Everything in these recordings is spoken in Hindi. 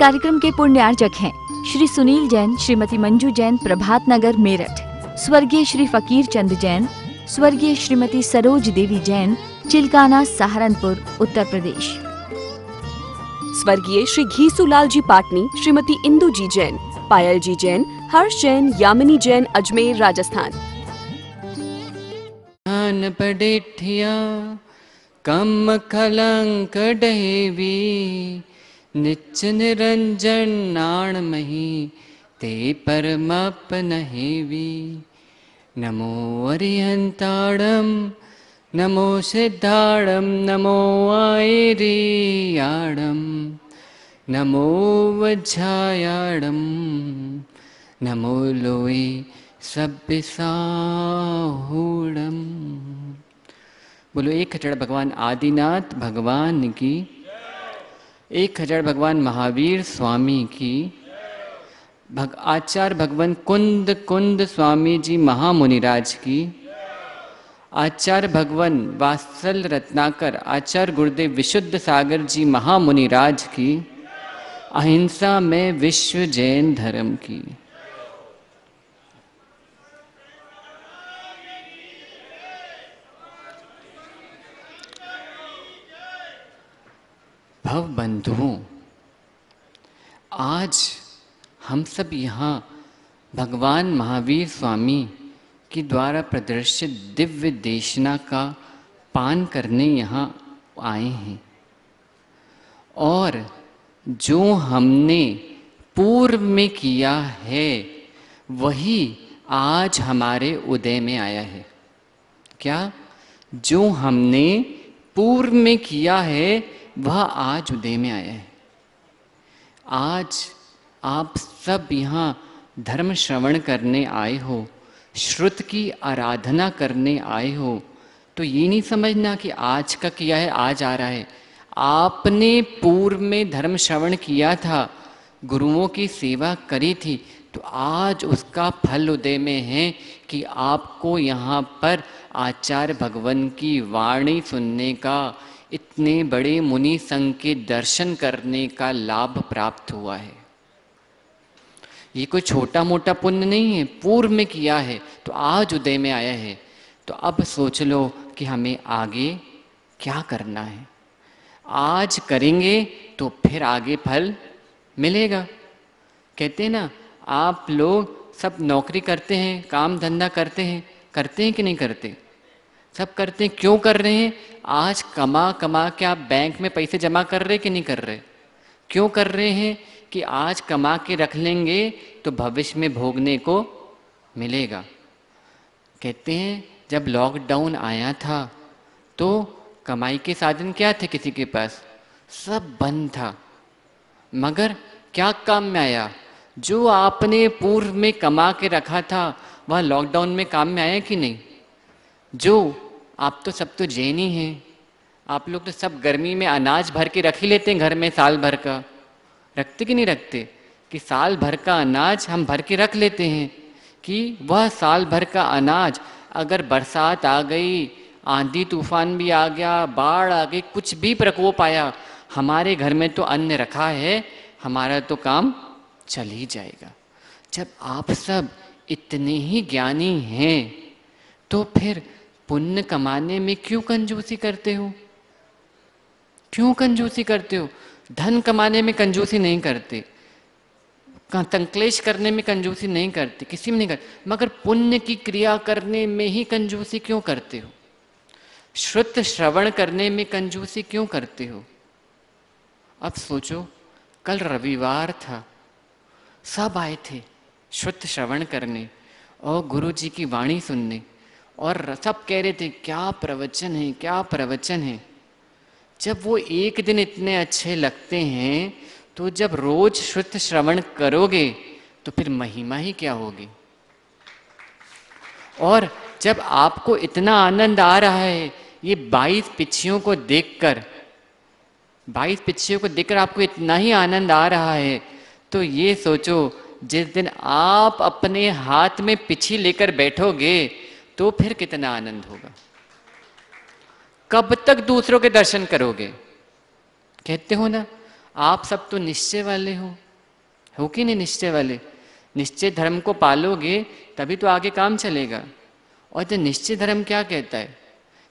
कार्यक्रम के पुण्यार्जक हैं श्री सुनील जैन, श्रीमती मंजू जैन, प्रभात नगर, मेरठ, स्वर्गीय श्री फकीर चंद जैन, स्वर्गीय श्रीमती सरोज देवी जैन, चिलकाना, सहारनपुर, उत्तर प्रदेश, स्वर्गीय श्री घीसूलाल जी पाटनी, श्रीमती इंदु जी जैन, पायल जी जैन, हर्ष जैन, यामिनी जैन, अजमेर, राजस्थान। आन पड़ेठिया कम कलंक देवी निच निरंजन नाण मही ते परमाप नहेवी। नमो अरिहंताड़म नमो सिद्धाड़म नमो आयरियाड़म नमो वज्जायाड़म नमो लोए सब्बिसाहुड़म। बोलो एक हज़ार भगवान आदिनाथ भगवान की, एक हज़ार भगवान महावीर स्वामी की, आचार्य भगवान कुंद कुंद स्वामी जी महामुनिराज की, आचार्य भगवान वात्सल रत्नाकर, आचार्य गुरुदेव विशुद्ध सागर जी महामुनिराज की, अहिंसा में विश्व जैन धर्म की। भव बंधुओं, आज हम सब यहाँ भगवान महावीर स्वामी के द्वारा प्रदर्शित दिव्य देशना का पान करने यहाँ आए हैं और जो हमने पूर्व में किया है वही आज हमारे उदय में आया है। क्या? जो हमने पूर्व में किया है वह आज उदय में आया है। आज आप सब यहाँ धर्म श्रवण करने आए हो, श्रुत की आराधना करने आए हो, तो ये नहीं समझना कि आज का किया है आज आ रहा है। आपने पूर्व में धर्म श्रवण किया था, गुरुओं की सेवा करी थी, तो आज उसका फल उदय में है कि आपको यहाँ पर आचार्य भगवान की वाणी सुनने का, इतने बड़े मुनि संघ के दर्शन करने का लाभ प्राप्त हुआ है। ये कोई छोटा मोटा पुण्य नहीं है, पूर्व में किया है तो आज उदय में आया है। तो अब सोच लो कि हमें आगे क्या करना है। आज करेंगे तो फिर आगे फल मिलेगा। कहते हैं ना, आप लोग सब नौकरी करते हैं, काम धंधा करते हैं कि नहीं करते? सब करते हैं। क्यों कर रहे हैं? आज कमा कमा के आप बैंक में पैसे जमा कर रहे कि नहीं कर रहे? क्यों कर रहे हैं? कि आज कमा के रख लेंगे तो भविष्य में भोगने को मिलेगा। कहते हैं जब लॉकडाउन आया था तो कमाई के साधन क्या थे किसी के पास? सब बंद था। मगर क्या काम में आया? जो आपने पूर्व में कमा के रखा था वह लॉकडाउन में काम में आया कि नहीं? जो आप तो सब तो जैन ही हैं, आप लोग तो सब गर्मी में अनाज भर के रख ही लेते हैं घर में, साल भर का रखते कि नहीं रखते? कि साल भर का अनाज हम भर के रख लेते हैं कि वह साल भर का अनाज अगर बरसात आ गई, आंधी तूफान भी आ गया, बाढ़ आ गई, कुछ भी प्रकोप आया, हमारे घर में तो अन्न रखा है, हमारा तो काम चल ही जाएगा। जब आप सब इतने ही ज्ञानी हैं तो फिर पुण्य कमाने में क्यों कंजूसी करते हो? क्यों कंजूसी करते हो? धन कमाने में कंजूसी नहीं करते, संकलेश करने में कंजूसी नहीं करते, किसी में नहीं करते, मगर पुण्य की क्रिया करने में ही कंजूसी क्यों करते हो? श्रुत श्रवण करने में कंजूसी क्यों करते हो? अब सोचो, कल रविवार था, सब आए थे श्रुत श्रवण करने और गुरु जी की वाणी सुनने और सब कह रहे थे क्या प्रवचन है, क्या प्रवचन है। जब वो एक दिन इतने अच्छे लगते हैं तो जब रोज श्रुत श्रवण करोगे तो फिर महिमा ही क्या होगी। और जब आपको इतना आनंद आ रहा है, ये 22 पिच्छियों को देखकर, 22 पिच्छियों को देखकर आपको इतना ही आनंद आ रहा है, तो ये सोचो जिस दिन आप अपने हाथ में पिच्छी लेकर बैठोगे तो फिर कितना आनंद होगा। कब तक दूसरों के दर्शन करोगे? कहते हो ना, आप सब तो निश्चय वाले हो कि नहीं निश्चय वाले? निश्चय धर्म को पालोगे तभी तो आगे काम चलेगा। और तो निश्चय धर्म क्या कहता है?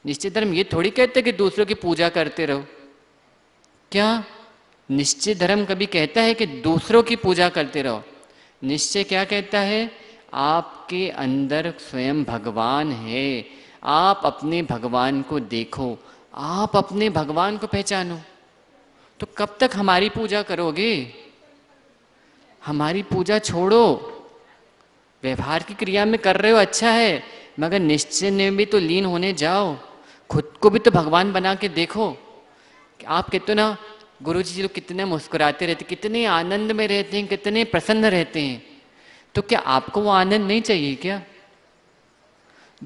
निश्चय धर्म ये थोड़ी कहता है कि दूसरों की पूजा करते रहो। क्या निश्चय धर्म कभी कहता है कि दूसरों की पूजा करते रहो? निश्चय क्या कहता है? आपके अंदर स्वयं भगवान है, आप अपने भगवान को देखो, आप अपने भगवान को पहचानो। तो कब तक हमारी पूजा करोगे? हमारी पूजा छोड़ो। व्यवहार की क्रिया में कर रहे हो अच्छा है, मगर निश्चय में भी तो लीन होने जाओ, खुद को भी तो भगवान बना के देखो। आप कहते हो ना गुरुजी जी लोग कितने मुस्कुराते रहते, कितने आनंद में रहते हैं, कितने प्रसन्न रहते हैं। तो क्या आपको वो आनंद नहीं चाहिए क्या?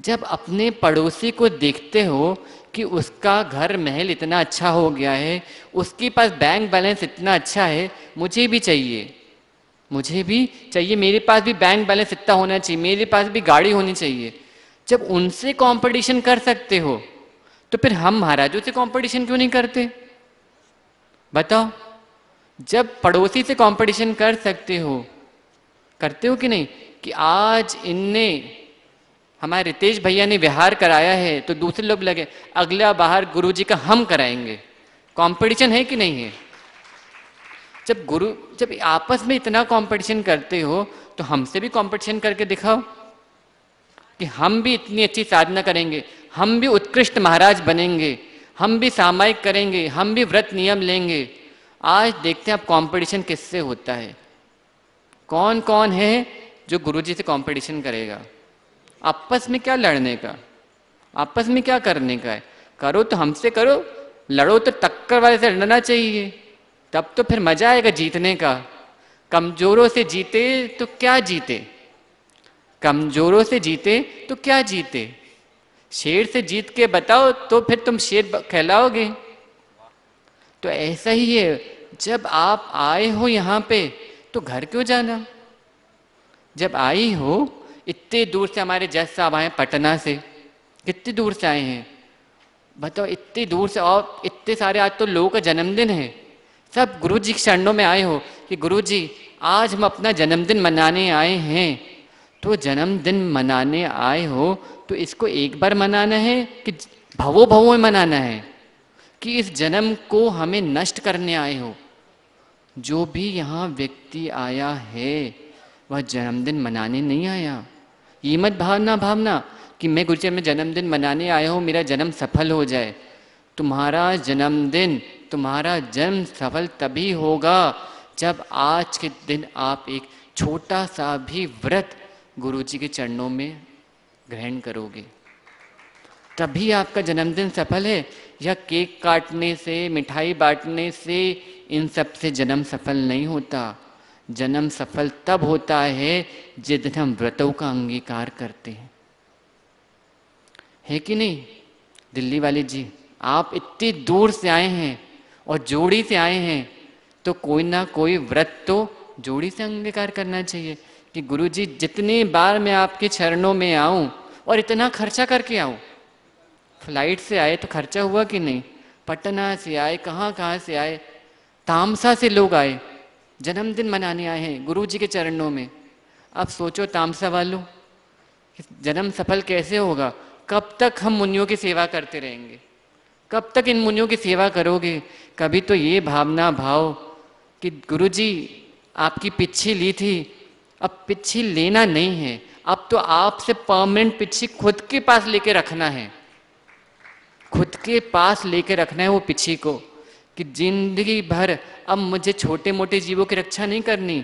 जब अपने पड़ोसी को देखते हो कि उसका घर महल इतना अच्छा हो गया है, उसके पास बैंक बैलेंस इतना अच्छा है, मुझे भी चाहिए, मुझे भी चाहिए, मेरे पास भी बैंक बैलेंस इतना होना चाहिए, मेरे पास भी गाड़ी होनी चाहिए। जब उनसे कंपटीशन कर सकते हो तो फिर हम महाराजों से कंपटीशन क्यों नहीं करते? बताओ, जब पड़ोसी से कंपटीशन कर सकते हो, करते हो कि नहीं? कि आज इनने हमारे रितेश भैया ने विहार कराया है तो दूसरे लोग लगे अगला बाहर गुरुजी का हम कराएंगे। कंपटीशन है कि नहीं है? जब आपस में इतना कंपटीशन करते हो तो हमसे भी कंपटीशन करके दिखाओ कि हम भी इतनी अच्छी साधना करेंगे, हम भी उत्कृष्ट महाराज बनेंगे, हम भी सामायिक करेंगे, हम भी व्रत नियम लेंगे। आज देखते हैं आप कंपटीशन किससे होता है, कौन कौन है जो गुरुजी से कंपटीशन करेगा। आपस में क्या लड़ने का, आपस में क्या करने का है? करो तो हमसे करो, लड़ो तो टक्कर वाले से लड़ना चाहिए, तब तो फिर मजा आएगा जीतने का। कमजोरों से जीते तो क्या जीते, कमजोरों से जीते तो क्या जीते? शेर से जीत के बताओ तो फिर तुम शेर कहलाओगे। तो ऐसा ही है, जब आप आए हो यहाँ पे तो घर क्यों जाना? जब आई हो, इतने दूर से हमारे जज साहब आए पटना से, कितनी दूर से आए हैं बताओ, इतनी दूर से। और इतने सारे आज तो लोगों का जन्मदिन है, सब गुरुजी के शरणों में आए हो कि गुरुजी आज हम अपना जन्मदिन मनाने आए हैं। तो जन्मदिन मनाने आए हो तो इसको एक बार मनाना है कि भवो भवो में मनाना है कि इस जन्म को हमें नष्ट करने आए हो। जो भी यहाँ व्यक्ति आया है वह जन्मदिन मनाने नहीं आया। ये मत भावना कि मैं गुरुजी में जन्मदिन मनाने आया हूँ, मेरा जन्म सफल हो जाए। तुम्हारा जन्मदिन, तुम्हारा जन्म सफल तभी होगा जब आज के दिन आप एक छोटा सा भी व्रत गुरुजी के चरणों में ग्रहण करोगे, तभी आपका जन्मदिन सफल है। या केक काटने से, मिठाई बांटने से, इन सब से जन्म सफल नहीं होता। जन्म सफल तब होता है जिस दिन हम व्रतों का अंगीकार करते हैं, है कि नहीं? दिल्ली वाले जी, आप इतनी दूर से आए हैं और जोड़ी से आए हैं तो कोई ना कोई व्रत तो जोड़ी से अंगीकार करना चाहिए कि गुरुजी जितनी बार मैं आपके चरणों में आऊं और इतना खर्चा करके आऊं। फ्लाइट से आए तो खर्चा हुआ कि नहीं? पटना से आए, कहाँ से आए, तामसा से लोग आए, जन्मदिन मनाने आए हैं गुरुजी के चरणों में। अब सोचो तामसा वालों, जन्म सफल कैसे होगा? कब तक हम मुनियों की सेवा करते रहेंगे? कब तक इन मुनियों की सेवा करोगे? कभी तो ये भावना भाव कि गुरुजी आपकी पिछली ली थी, अब पिछली लेना नहीं है, अब तो आपसे परमानेंट पिछली खुद के पास लेके रखना है, खुद के पास लेके रखना है वो पिछली को। कि जिंदगी भर अब मुझे छोटे मोटे जीवों की रक्षा नहीं करनी,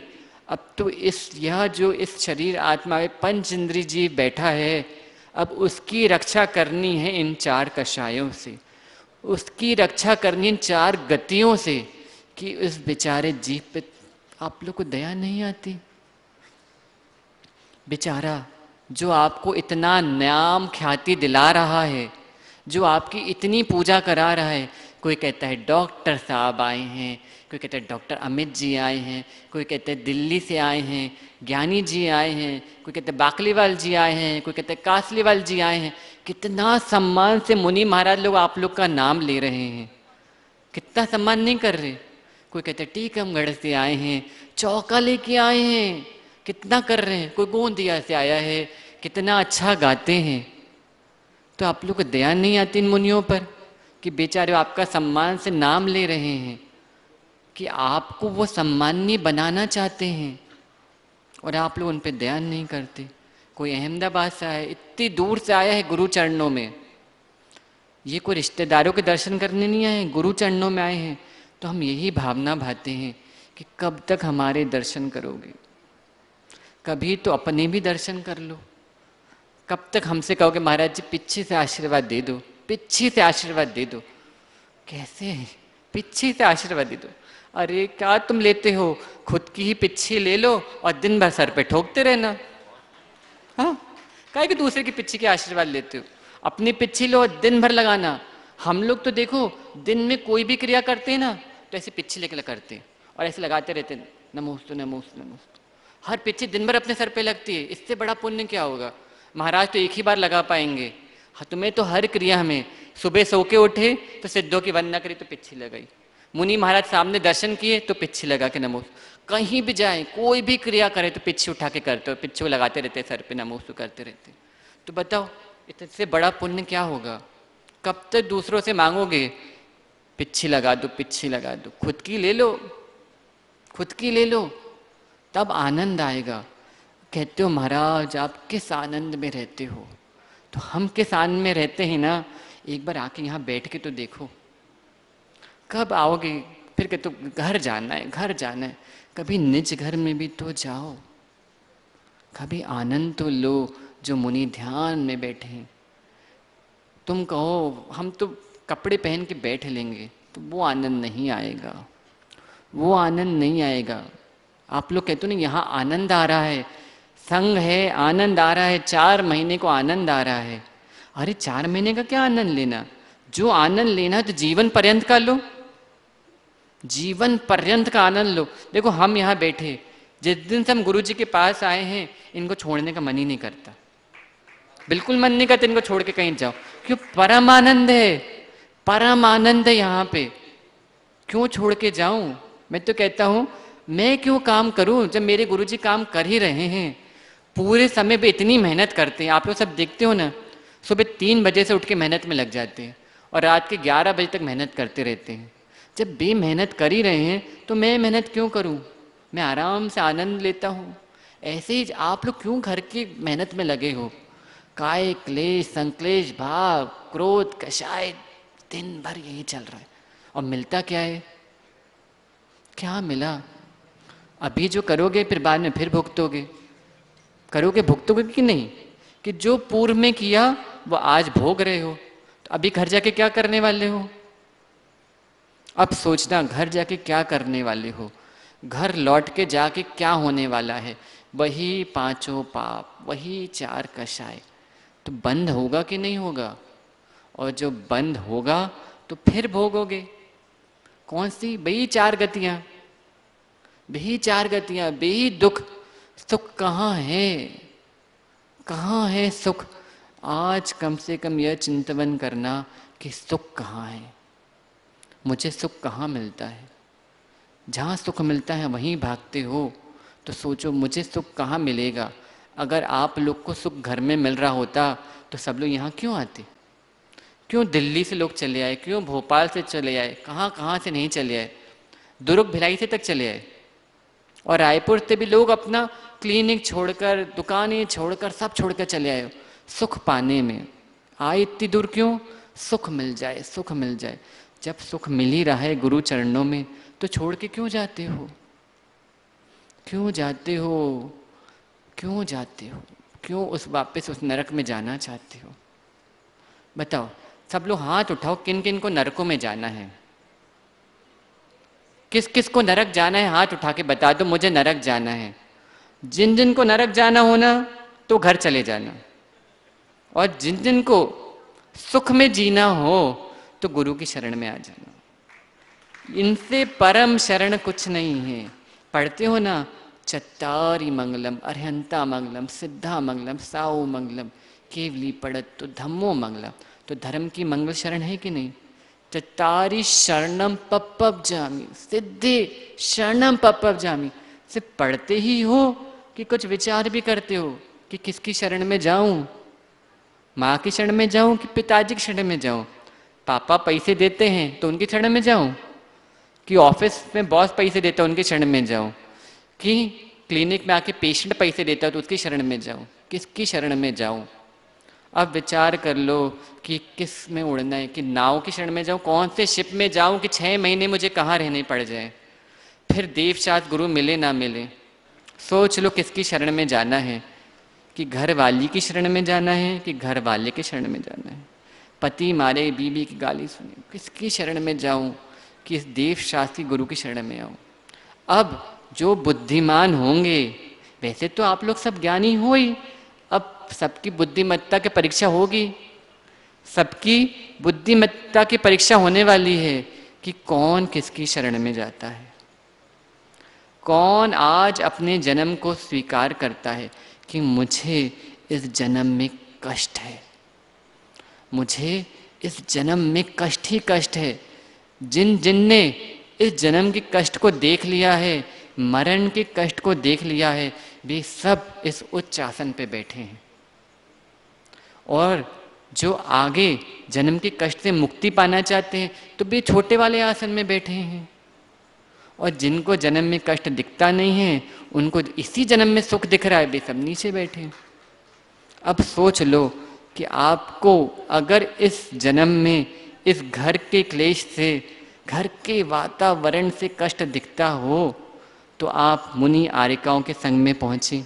अब तो इस यह जो इस शरीर आत्मा में पंच इंद्रिय जीव बैठा है, अब उसकी रक्षा करनी है इन चार कषायों से, उसकी रक्षा करनी है इन चार गतियों से। कि इस बेचारे जीव पे आप लोग को दया नहीं आती? बेचारा जो आपको इतना नाम ख्याति दिला रहा है, जो आपकी इतनी पूजा करा रहा है, कोई कहता है डॉक्टर साहब आए हैं, कोई कहता है डॉक्टर अमित जी आए हैं, कोई कहता है दिल्ली से आए हैं ज्ञानी जी आए हैं, कोई कहता है बाकलीवाल जी आए हैं, कोई कहता है कासलीवाल जी आए हैं। कितना सम्मान से मुनि महाराज लोग आप लोग का नाम ले रहे हैं, कितना सम्मान नहीं कर रहे? कोई कहते टीक हम गढ़ से आए हैं, चौका लेके आए हैं, कितना कर रहे हैं, कोई गोंदिया से आया है, कितना अच्छा गाते हैं। तो आप लोग को दया नहीं आती इन मुनियों पर कि बेचारे आपका सम्मान से नाम ले रहे हैं, कि आपको वो सम्माननीय बनाना चाहते हैं और आप लोग उन पर दया नहीं करते। कोई अहमदाबाद से आया, इतनी दूर से आया है गुरु चरणों में, ये कोई रिश्तेदारों के दर्शन करने नहीं आए, गुरु चरणों में आए हैं। तो हम यही भावना भाते हैं कि कब तक हमारे दर्शन करोगे, कभी तो अपने भी दर्शन कर लो, कब तक हमसे कहोगे महाराज जी पीछे से आशीर्वाद दे दो, पीछे से आशीर्वाद दे दो। कैसे पीछे से आशीर्वाद दे दो? अरे क्या तुम लेते हो, खुद की ही पिछी ले लो और दिन भर सर पे ठोकते रहना। हाँ, काहे कि दूसरे की पिछी के आशीर्वाद लेते हो, अपनी पिछी लो और दिन भर लगाना। हम लोग तो देखो दिन में कोई भी क्रिया करते हैं ना तो ऐसे पिछी लेकर करते हैं और ऐसे लगाते रहते हैं, नमोस्तु नमोस्तु नमोस्तु। हर पिछी दिन भर अपने सर पे लगती है, इससे बड़ा पुण्य क्या होगा? महाराज तो एक ही बार लगा पाएंगे। तुम्हें तो हर क्रिया में, सुबह सो के उठे तो सिद्धों की वंदना करी तो पिछी लगाई, मुनि महाराज सामने दर्शन किए तो पिछी लगा के नमो, कहीं भी जाए कोई भी क्रिया करे तो पिछी उठा के करते हो, पिछू लगाते रहते सर पे, नमोस्तु करते रहते। तो बताओ इससे बड़ा पुण्य क्या होगा? कब तक दूसरों से मांगोगे पिछी लगा दो, पिछी लगा दो, खुद की ले लो, खुद की ले लो, तब आनंद आएगा। कहते हो महाराज आप किस आनंद में रहते हो, तो हम किस आनंद में रहते हैं ना, एक बार आके यहाँ बैठ के तो देखो। कब आओगे फिर के तो घर जाना है, घर जाना है। कभी निज घर में भी तो जाओ, कभी आनंद तो लो जो मुनि ध्यान में बैठे हैं। तुम कहो हम तो कपड़े पहन के बैठ लेंगे तो वो आनंद नहीं आएगा, वो आनंद नहीं आएगा। आप लोग कहते हो ना यहाँ आनंद आ रहा है, संग है, आनंद आ रहा है, 4 महीने को आनंद आ रहा है। अरे 4 महीने का क्या आनंद लेना, जो आनंद लेना है तो जीवन पर्यंत का लो, जीवन पर्यंत का आनंद लो। देखो हम यहाँ बैठे, जिस दिन से हम गुरुजी के पास आए हैं इनको छोड़ने का मन ही नहीं करता, बिल्कुल मन नहीं करता इनको छोड़ के कहीं जाओ। क्यों? परम आनंद है, परम आनंद है यहाँ पे, क्यों छोड़ के जाऊं? मैं तो कहता हूँ मैं क्यों काम करूं जब मेरे गुरुजी काम कर ही रहे हैं, पूरे समय पे इतनी मेहनत करते हैं। आप लोग सब देखते हो ना, सुबह 3 बजे से उठ के मेहनत में लग जाते हैं और रात के 11 बजे तक मेहनत करते रहते हैं। जब बेमेहनत कर ही रहे हैं तो मैं मेहनत क्यों करूं? मैं आराम से आनंद लेता हूं। ऐसे ही आप लोग क्यों घर की मेहनत में लगे हो? काय, क्लेश, संक्लेश, भाव, क्रोध, कषाय, दिन भर यही चल रहा है और मिलता क्या है? क्या मिला? अभी जो करोगे फिर बाद में फिर भुगतोगे, करोगे भुगतोगे कि नहीं? कि जो पूर्व में किया वो आज भोग रहे हो, तो अभी घर जाके क्या करने वाले हो? अब सोचना घर जाके क्या करने वाले हो, घर लौट के जाके क्या होने वाला है? वही 5 पाप, वही 4 कषाय। तो बंद होगा कि नहीं होगा? और जो बंद होगा तो फिर भोगोगे। कौन सी? वही 4 गतियाँ, बेही 4 गतियाँ, बेही दुख। सुख कहाँ है? कहाँ है सुख? आज कम से कम यह चिंतन करना कि सुख कहाँ है, मुझे सुख कहाँ मिलता है। जहाँ सुख मिलता है वहीं भागते हो, तो सोचो मुझे सुख कहाँ मिलेगा। अगर आप लोग को सुख घर में मिल रहा होता तो सब लोग यहाँ क्यों आते? क्यों दिल्ली से लोग चले आए, क्यों भोपाल से चले आए, कहाँ कहाँ से नहीं चले आए, दुर्ग भिलाई से तक चले आए। और रायपुर से भी लोग अपना क्लिनिक छोड़कर, दुकानें छोड़कर, सब छोड़कर चले आए सुख पाने में। आए इतनी दूर क्यों? सुख मिल जाए, सुख मिल जाए। जब सुख मिल ही रहा है गुरु चरणों में तो छोड़ के क्यों जाते हो, क्यों जाते हो, क्यों जाते हो, क्यों उस वापस उस नरक में जाना चाहते हो? बताओ सब लोग हाथ उठाओ, किन किन को नरकों में जाना है, किस किस को नरक जाना है, हाथ उठा के बता दो मुझे नरक जाना है। जिन जिन को नरक जाना हो ना तो घर चले जाना, और जिन जिन को सुख में जीना हो तो गुरु की शरण में आ जाना। इनसे परम शरण कुछ नहीं है। पढ़ते हो ना, चत्तारी मंगलम, अरहंता मंगलम, सिद्धा मंगलम, साओ मंगलम, केवली पड़त तो धम्मो मंगलम। तो धर्म की मंगल शरण है कि नहीं? चतारी शरणम पप्पब जामी, सिद्धे शरणम पप्पब जामी। सिर्फ पढ़ते ही हो कि कुछ विचार भी करते हो कि किसकी शरण में जाऊं, माँ की शरण में जाऊं कि पिताजी की शरण में जाऊं? पापा पैसे देते हैं तो उनकी शरण में जाऊं कि ऑफिस में बॉस पैसे देता है उनकी शरण में जाऊं कि क्लिनिक में आके पेशेंट पैसे देता है तो उसकी शरण में जाऊं? किसकी शरण में जाऊं? अब विचार कर लो कि किस में उड़ना है, कि नाव की शरण में जाऊं, कौन से शिप में जाऊं कि 6 महीने मुझे कहाँ रहने पड़ जाए, फिर देवशास्त्र गुरु मिले ना मिले। सोच लो किसकी शरण में जाना है, कि घर वाली की शरण में जाना है कि घर वाले के शरण में जाना है, पति मारे बीबी की गाली सुने, किसकी शरण में जाऊं कि इस देवशास्त्री गुरु की शरण में आऊं। अब जो बुद्धिमान होंगे, वैसे तो आप लोग सब ज्ञानी हो ही, अब सबकी बुद्धिमत्ता की परीक्षा होगी, सबकी बुद्धिमत्ता की परीक्षा होने वाली है कि कौन किसकी शरण में जाता है, कौन आज अपने जन्म को स्वीकार करता है कि मुझे इस जन्म में कष्ट है, मुझे इस जन्म में कष्ट ही कष्ट है। जिनने इस जन्म के कष्ट को देख लिया है, मरण के कष्ट को देख लिया है, वे सब इस उच्च आसन पे बैठे हैं। और जो आगे जन्म के कष्ट से मुक्ति पाना चाहते हैं तो वे छोटे वाले आसन में बैठे हैं। और जिनको जन्म में कष्ट दिखता नहीं है, उनको इसी जन्म में सुख दिख रहा है, वे सब नीचे बैठे हैं। अब सोच लो कि आपको अगर इस जन्म में इस घर के क्लेश से, घर के वातावरण से कष्ट दिखता हो तो आप मुनि आरिकाओं के संग में पहुँचें,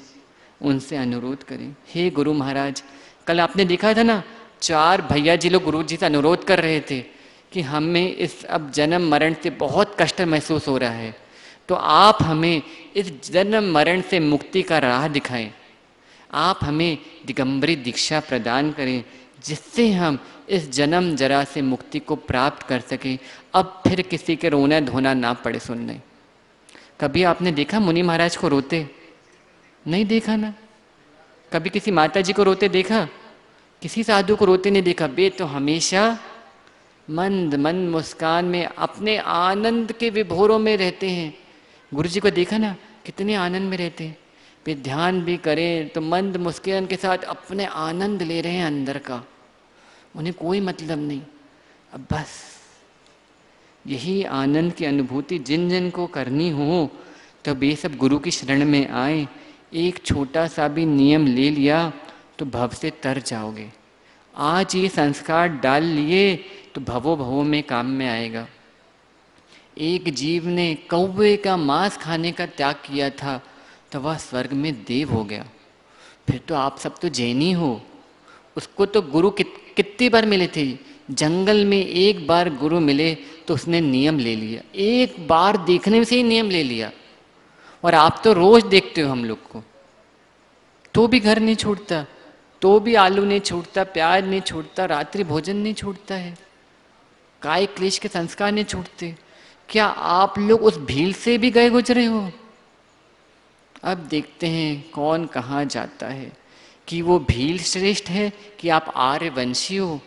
उनसे अनुरोध करें, हे गुरु महाराज, कल आपने देखा था ना 4 भैया जी लोग गुरु जी से अनुरोध कर रहे थे कि हमें इस अब जन्म मरण से बहुत कष्ट महसूस हो रहा है, तो आप हमें इस जन्म मरण से मुक्ति का राह दिखाएं, आप हमें दिगंबरी दीक्षा प्रदान करें जिससे हम इस जन्म जरा से मुक्ति को प्राप्त कर सकें। अब फिर किसी के रोना धोना ना पड़े सुनने। कभी आपने देखा मुनि महाराज को रोते? नहीं देखा ना। कभी किसी माता जी को रोते देखा? किसी साधु को रोते नहीं देखा। वे तो हमेशा मंद मंद मुस्कान में अपने आनंद के विभोरों में रहते हैं। गुरु जी को देखा ना, कितने आनंद में रहते हैं। वे ध्यान भी करें तो मंद मुस्कान के साथ अपने आनंद ले रहे हैं अंदर का, उन्हें कोई मतलब नहीं। अब बस यही आनंद की अनुभूति जिन जिन को करनी हो तो ये सब गुरु की शरण में आए। एक छोटा सा भी नियम ले लिया तो भव से तर जाओगे। आज ये संस्कार डाल लिए तो भवो भवो में काम में आएगा। एक जीव ने कौवे का मांस खाने का त्याग किया था तो वह स्वर्ग में देव हो गया। फिर तो आप सब तो जैनी हो। उसको तो गुरु कितनी बार मिले थे? जंगल में एक बार गुरु मिले तो उसने नियम ले लिया, एक बार देखने से ही नियम ले लिया। और आप तो रोज देखते हो हम लोग को, तो भी घर नहीं छूटता, तो भी आलू नहीं छूटता, प्याज नहीं छूटता, रात्रि भोजन नहीं छूटता है, काय क्लेश के संस्कार नहीं छूटते। क्या आप लोग उस भील से भी गए गुजरे हो? अब देखते हैं कौन कहाँ जाता है, कि वो भील श्रेष्ठ है कि आप आर्यवंशी हो।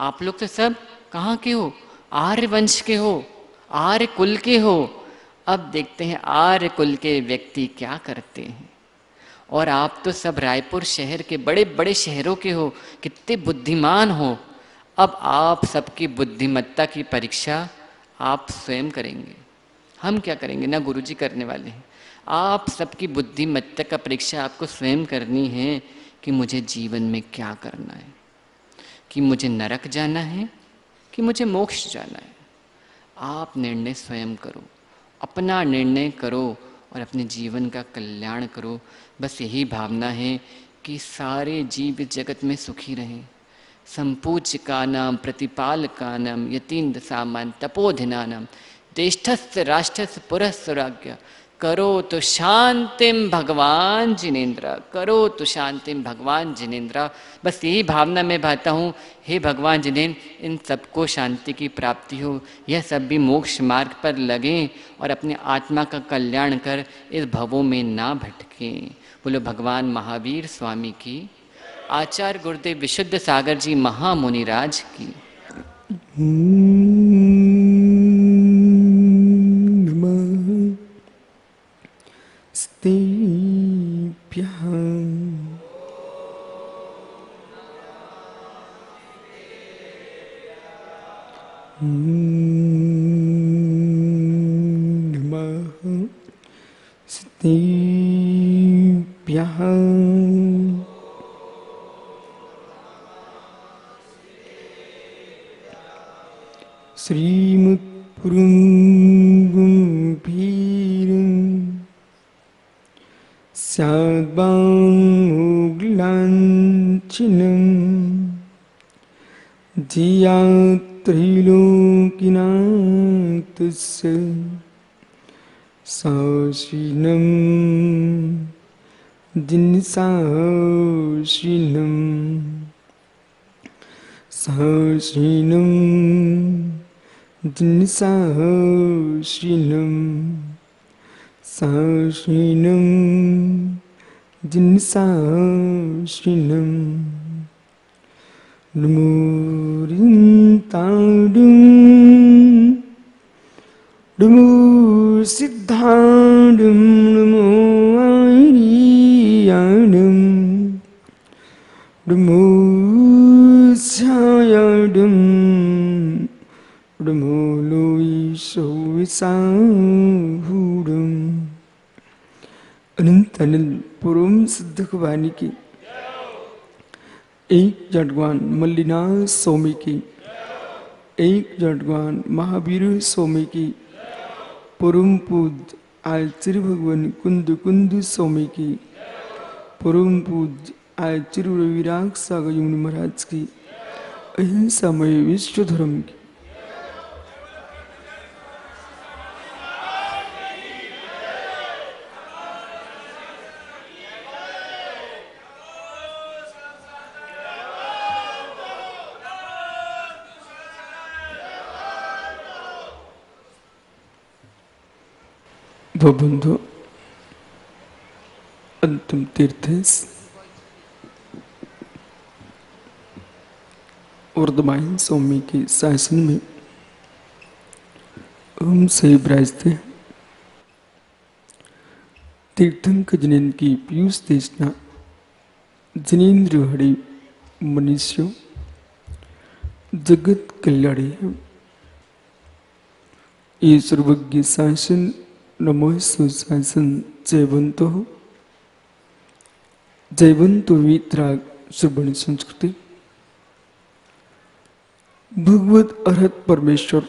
आप लोग तो सब कहाँ के हो? आर्य वंश के हो, आर्य कुल के हो। अब देखते हैं आर्य कुल के व्यक्ति क्या करते हैं। और आप तो सब रायपुर शहर के, बड़े बड़े शहरों के हो, कितने बुद्धिमान हो। अब आप सबकी बुद्धिमत्ता की परीक्षा आप स्वयं करेंगे। हम क्या करेंगे ना, गुरुजी करने वाले हैं। आप सबकी बुद्धिमत्ता का परीक्षा आपको स्वयं करनी है कि मुझे जीवन में क्या करना है, कि मुझे नरक जाना है कि मुझे मोक्ष जाना है। आप निर्णय स्वयं करो, अपना निर्णय करो और अपने जीवन का कल्याण करो। बस यही भावना है कि सारे जीव जगत में सुखी रहें। संपूजिकानाम प्रतिपालकानाम यतीन्द्र सामान तपोधिनानाम देष्ठस्थ राष्ट्रस्थ पुरस्सुराज्ञा करो तो शांतिम भगवान जिनेन्द्रा, करो तो शांतिम भगवान जिनेन्द्रा। बस यही भावना मैं भाता हूँ, हे भगवान जिनेन्द्र, इन सबको शांति की प्राप्ति हो, यह सब भी मोक्ष मार्ग पर लगें और अपने आत्मा का कल्याण कर इस भवों में ना भटकें। बोलो भगवान महावीर स्वामी की, आचार्य गुरुदेव विशुद्ध सागर जी महामुनिराज की। Sahasrinam Dumurintaadum Dumusiddhaadum Dumuairiyanam Dumusyayadum Dumuloisovisahurum अनंत अनंत पुरुम सिद्ध कुबानी की एक जटगवान मल्लिनाथ स्वामी की एक जटगवान महावीर स्वामी की पुरुम पूज आचार्य भगवान कुंद कुंद स्वामी की पुरुम पूज आचार्य रविराग सागर जी महाराज की अहिंसामय विश्व धर्म की दो बंधु अंतिम तीर्थ वर्धमान स्वामी के शासन में हम सही विराजते तीर्थंकर जिनेन्द्र की पीयूष देशना जिनेन्द्र हरि मनुष्यों जगत कल्याणी है ये सर्वज्ञ शासन नमो सुशासन जयवंतो वीतराग सुवर्ण संस्कृति भगवत अर्हत परमेश्वर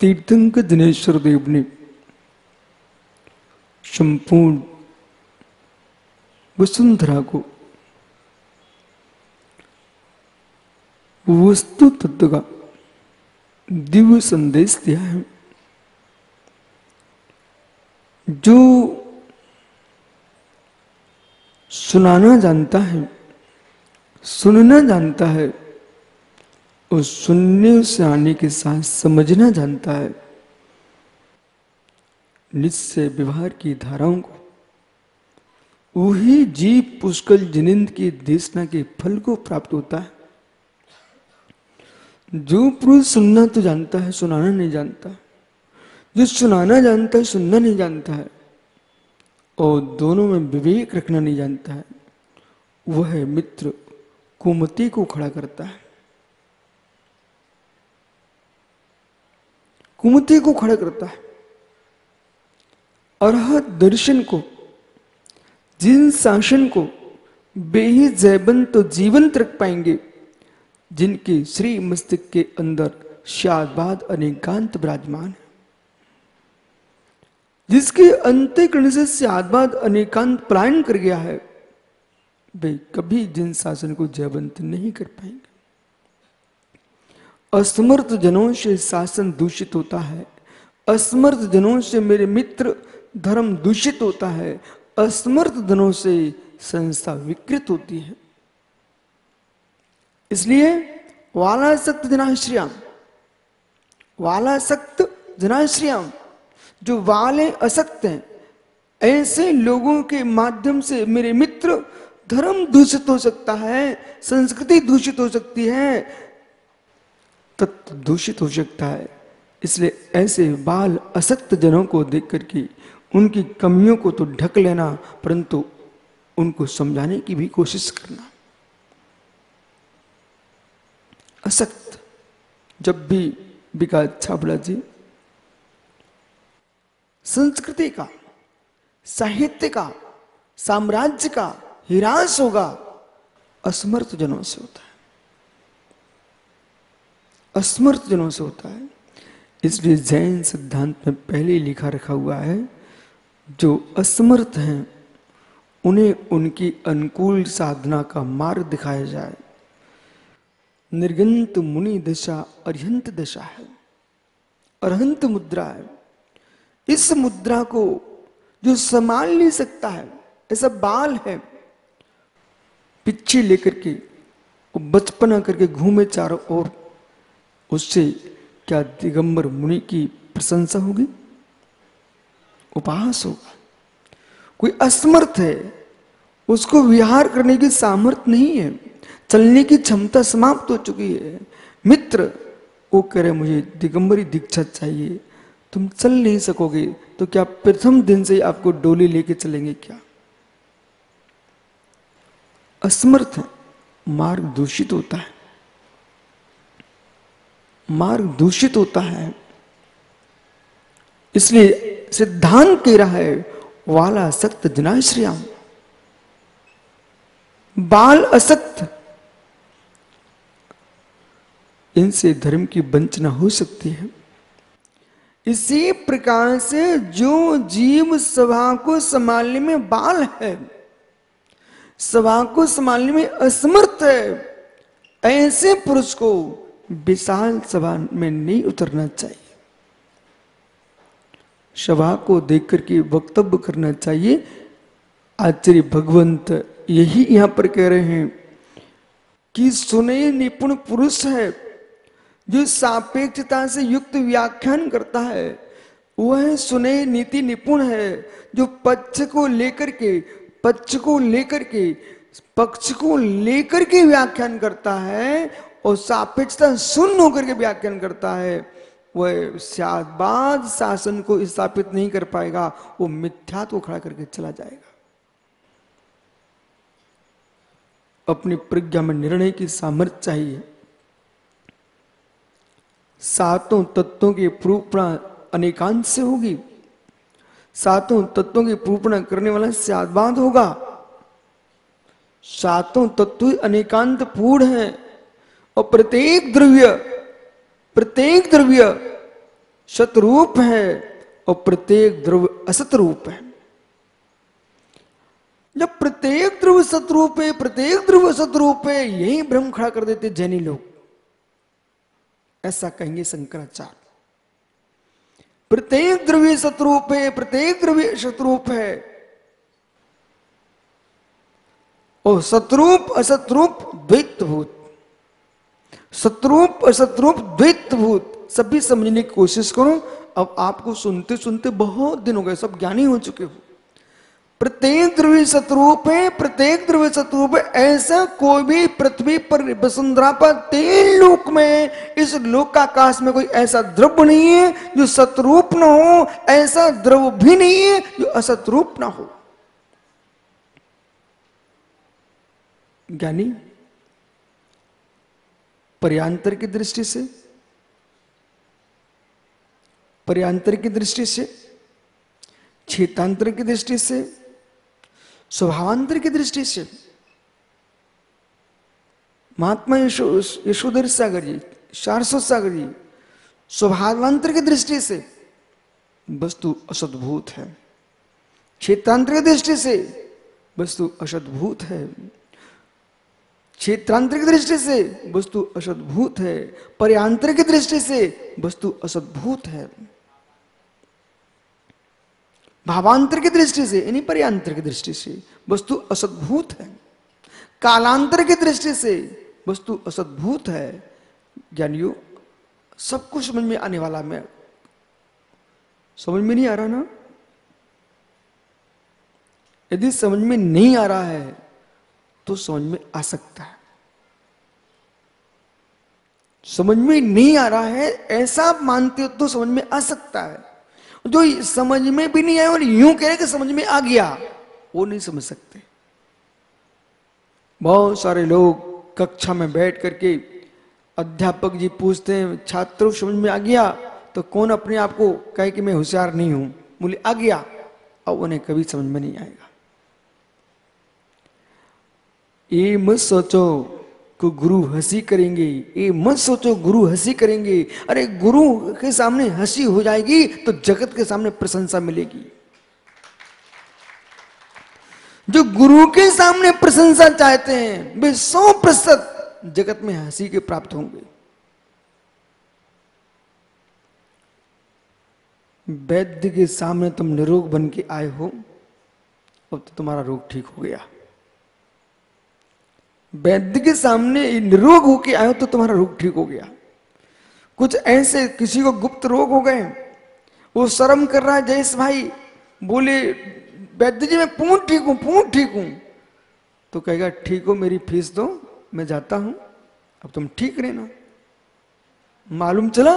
तीर्थंकर जनेश्वर देव ने संपूर्ण वसुंधरा को वस्तु तत्व का दिव्य संदेश दिया है जो सुनना जानता है और सुनने से आने के साथ समझना जानता है निश्चय व्यवहार की धाराओं को वही जीव पुष्कल जिनेन्द्र की देशना के फल को प्राप्त होता है। जो पुरुष सुनना तो जानता है सुनाना नहीं जानता, जो सुनाना जानता है सुनना नहीं जानता है और दोनों में विवेक रखना नहीं जानता है वह है मित्र कुमति को खड़ा करता है। कुमति को खड़ा करता है। अर्हत दर्शन को जिन शासन को बेही जैवन तो जीवंत रख पाएंगे जिनके श्री मस्तिष्क के अंदर शादवाद अनेकांत विराजमान है, जिसके अंतःकरण से स्यादवाद अनेकांत पलायन कर गया है वे कभी जिन शासन को जयवंत नहीं कर पाएंगे। असमर्थ जनों से शासन दूषित होता है, असमर्थ जनों से मेरे मित्र धर्म दूषित होता है, असमर्थ जनों से संस्था विकृत होती है। इसलिए वालासक्त जनाश्रियाम, वालासक्त जनाश्रियाम, जो वाले असक्त हैं ऐसे लोगों के माध्यम से मेरे मित्र धर्म दूषित हो सकता है, संस्कृति दूषित हो सकती है, तत्व दूषित हो सकता है। इसलिए ऐसे बाल असक्त जनों को देख करके उनकी कमियों को तो ढक लेना, परंतु उनको समझाने की भी कोशिश करना। असक्त जब भी विकास छावड़ा जी संस्कृति का, साहित्य का, साम्राज्य का हिरास होगा, असमर्थ जनों से होता है, असमर्थ जनों से होता है। इसलिए जैन सिद्धांत में पहले ही लिखा रखा हुआ है, जो असमर्थ हैं उन्हें उनकी अनुकूल साधना का मार्ग दिखाया जाए। निर्गंत मुनि दशा अरहंत दशा है, अरहंत मुद्रा है। इस मुद्रा को जो संभाल नहीं सकता है, ऐसा बाल है, पीछे लेकर के वो बचपना करके घूमे चारों ओर, उससे क्या दिगंबर मुनि की प्रशंसा होगी? उपहास होगा। कोई असमर्थ है, उसको विहार करने की सामर्थ्य नहीं है, चलने की क्षमता समाप्त हो चुकी है। मित्र वो कह रहे मुझे दिगंबरी दीक्षा चाहिए, तुम चल नहीं सकोगे तो क्या प्रथम दिन से आपको डोली लेके चलेंगे क्या? असमर्थ मार्ग दूषित होता है, मार्ग दूषित होता है। इसलिए सिद्धांत कह रहा है, वाला सक्त जनाश्रियाम, बाल असक्त, इनसे धर्म की वंचना हो सकती है। इसी प्रकार से जो जीव सभा को संभालने में बाल है, सभा को संभालने में असमर्थ है, ऐसे पुरुष को विशाल सभा में नहीं उतरना चाहिए। सभा को देख करके वक्तव्य करना चाहिए। आचार्य भगवंत यही यहाँ पर कह रहे हैं कि सुने निपुण पुरुष है, जो सापेक्षता से युक्त व्याख्यान करता है, वह सुने नीति निपुण है, जो पक्ष को लेकर के व्याख्यान करता है और सापेक्षता शून्य होकर के व्याख्यान करता है, वह शासवाद शासन को स्थापित नहीं कर पाएगा, वो मिथ्यात्व को खड़ा करके चला जाएगा। अपनी प्रज्ञा में निर्णय की सामर्थ्य चाहिए। सातों तत्वों की प्रूपणा अनेकांश से होगी, सातों तत्वों की प्रूपणा करने वाला शासवाद होगा। सातों तत्व अनेकांत पूर्ण है और प्रत्येक द्रव्य सतरूप है और प्रत्येक द्रव्य असतरूप है। जब प्रत्येक द्रव्य सतरूप है, यही भ्रम खड़ा कर देते जैनी लोग। ऐसा कहेंगे शंकराचार्य, प्रत्येक द्रव्य सतरूप है और सतरूप असतरूप द्वैतभूत, सतरूप असतरूप द्वैतभूत। सभी समझने की कोशिश करो। अब आपको सुनते सुनते बहुत दिन हो गए, सब ज्ञानी हो चुके हो। प्रत्येक द्रव्य सतरूप है, ऐसा कोई भी पृथ्वी पर, वसुंधरा पर, तीन लोक में, इस लोक आकाश में कोई ऐसा द्रव्य नहीं है जो सतरूप ना हो, ऐसा द्रव्य भी नहीं है जो असतरूप ना हो। ज्ञानी पर्यांतर की दृष्टि से, क्षेत्रांतर की दृष्टि से, स्वभावांतर की दृष्टि से। महात्मा यशोदर सागर जी, शारसो सागर जी, स्वभावांतर की दृष्टि से वस्तु असद्भूत है, क्षेत्रांतर की दृष्टि से वस्तु असद्भूत है, क्षेत्रांतर की दृष्टि से वस्तु असद्भूत है, पर्यांतर की दृष्टि से वस्तु असद्भूत है, भावांतर की दृष्टि से यानी पर्यांतर की दृष्टि से वस्तु असद्भूत है, कालांतर की दृष्टि से वस्तु असद्भूत है। ज्ञानियों, सब कुछ समझ में आने वाला, मैं समझ में नहीं आ रहा ना? यदि समझ में नहीं आ रहा है तो समझ में आ सकता है। समझ में नहीं आ रहा है ऐसा आप मानते हो तो समझ में आ सकता है, जो समझ में भी नहीं आया और यूं कह रहे कि समझ में आ गया वो नहीं समझ सकते। बहुत सारे लोग कक्षा में बैठ करके अध्यापक जी पूछते हैं छात्रों समझ में आ गया, तो कौन अपने आप को कहे कि मैं होशियार नहीं हूं, बोले आ गया, अब उन्हें कभी समझ में नहीं आएगा। ये मत सोचो को गुरु हंसी करेंगे, ये मत सोचो गुरु हंसी करेंगे, अरे गुरु के सामने हंसी हो जाएगी तो जगत के सामने प्रशंसा मिलेगी। जो गुरु के सामने प्रशंसा चाहते हैं वे 100% जगत में हंसी के प्राप्त होंगे। वैद्य के सामने तुम निरोग बन के आए हो, अब तो तुम्हारा रोग ठीक हो गया। वैद्य के सामने निरोग होके आए हो तो तुम्हारा रोग ठीक हो गया। कुछ ऐसे किसी को गुप्त रोग हो गए, वो शर्म कर रहा है, जयेश भाई बोले वैद्य जी मैं पूर्ण ठीक हूं, पूर्ण ठीक हूं, तो कहेगा ठीक हो मेरी फीस दो मैं जाता हूं, अब तुम ठीक रहना। मालूम चला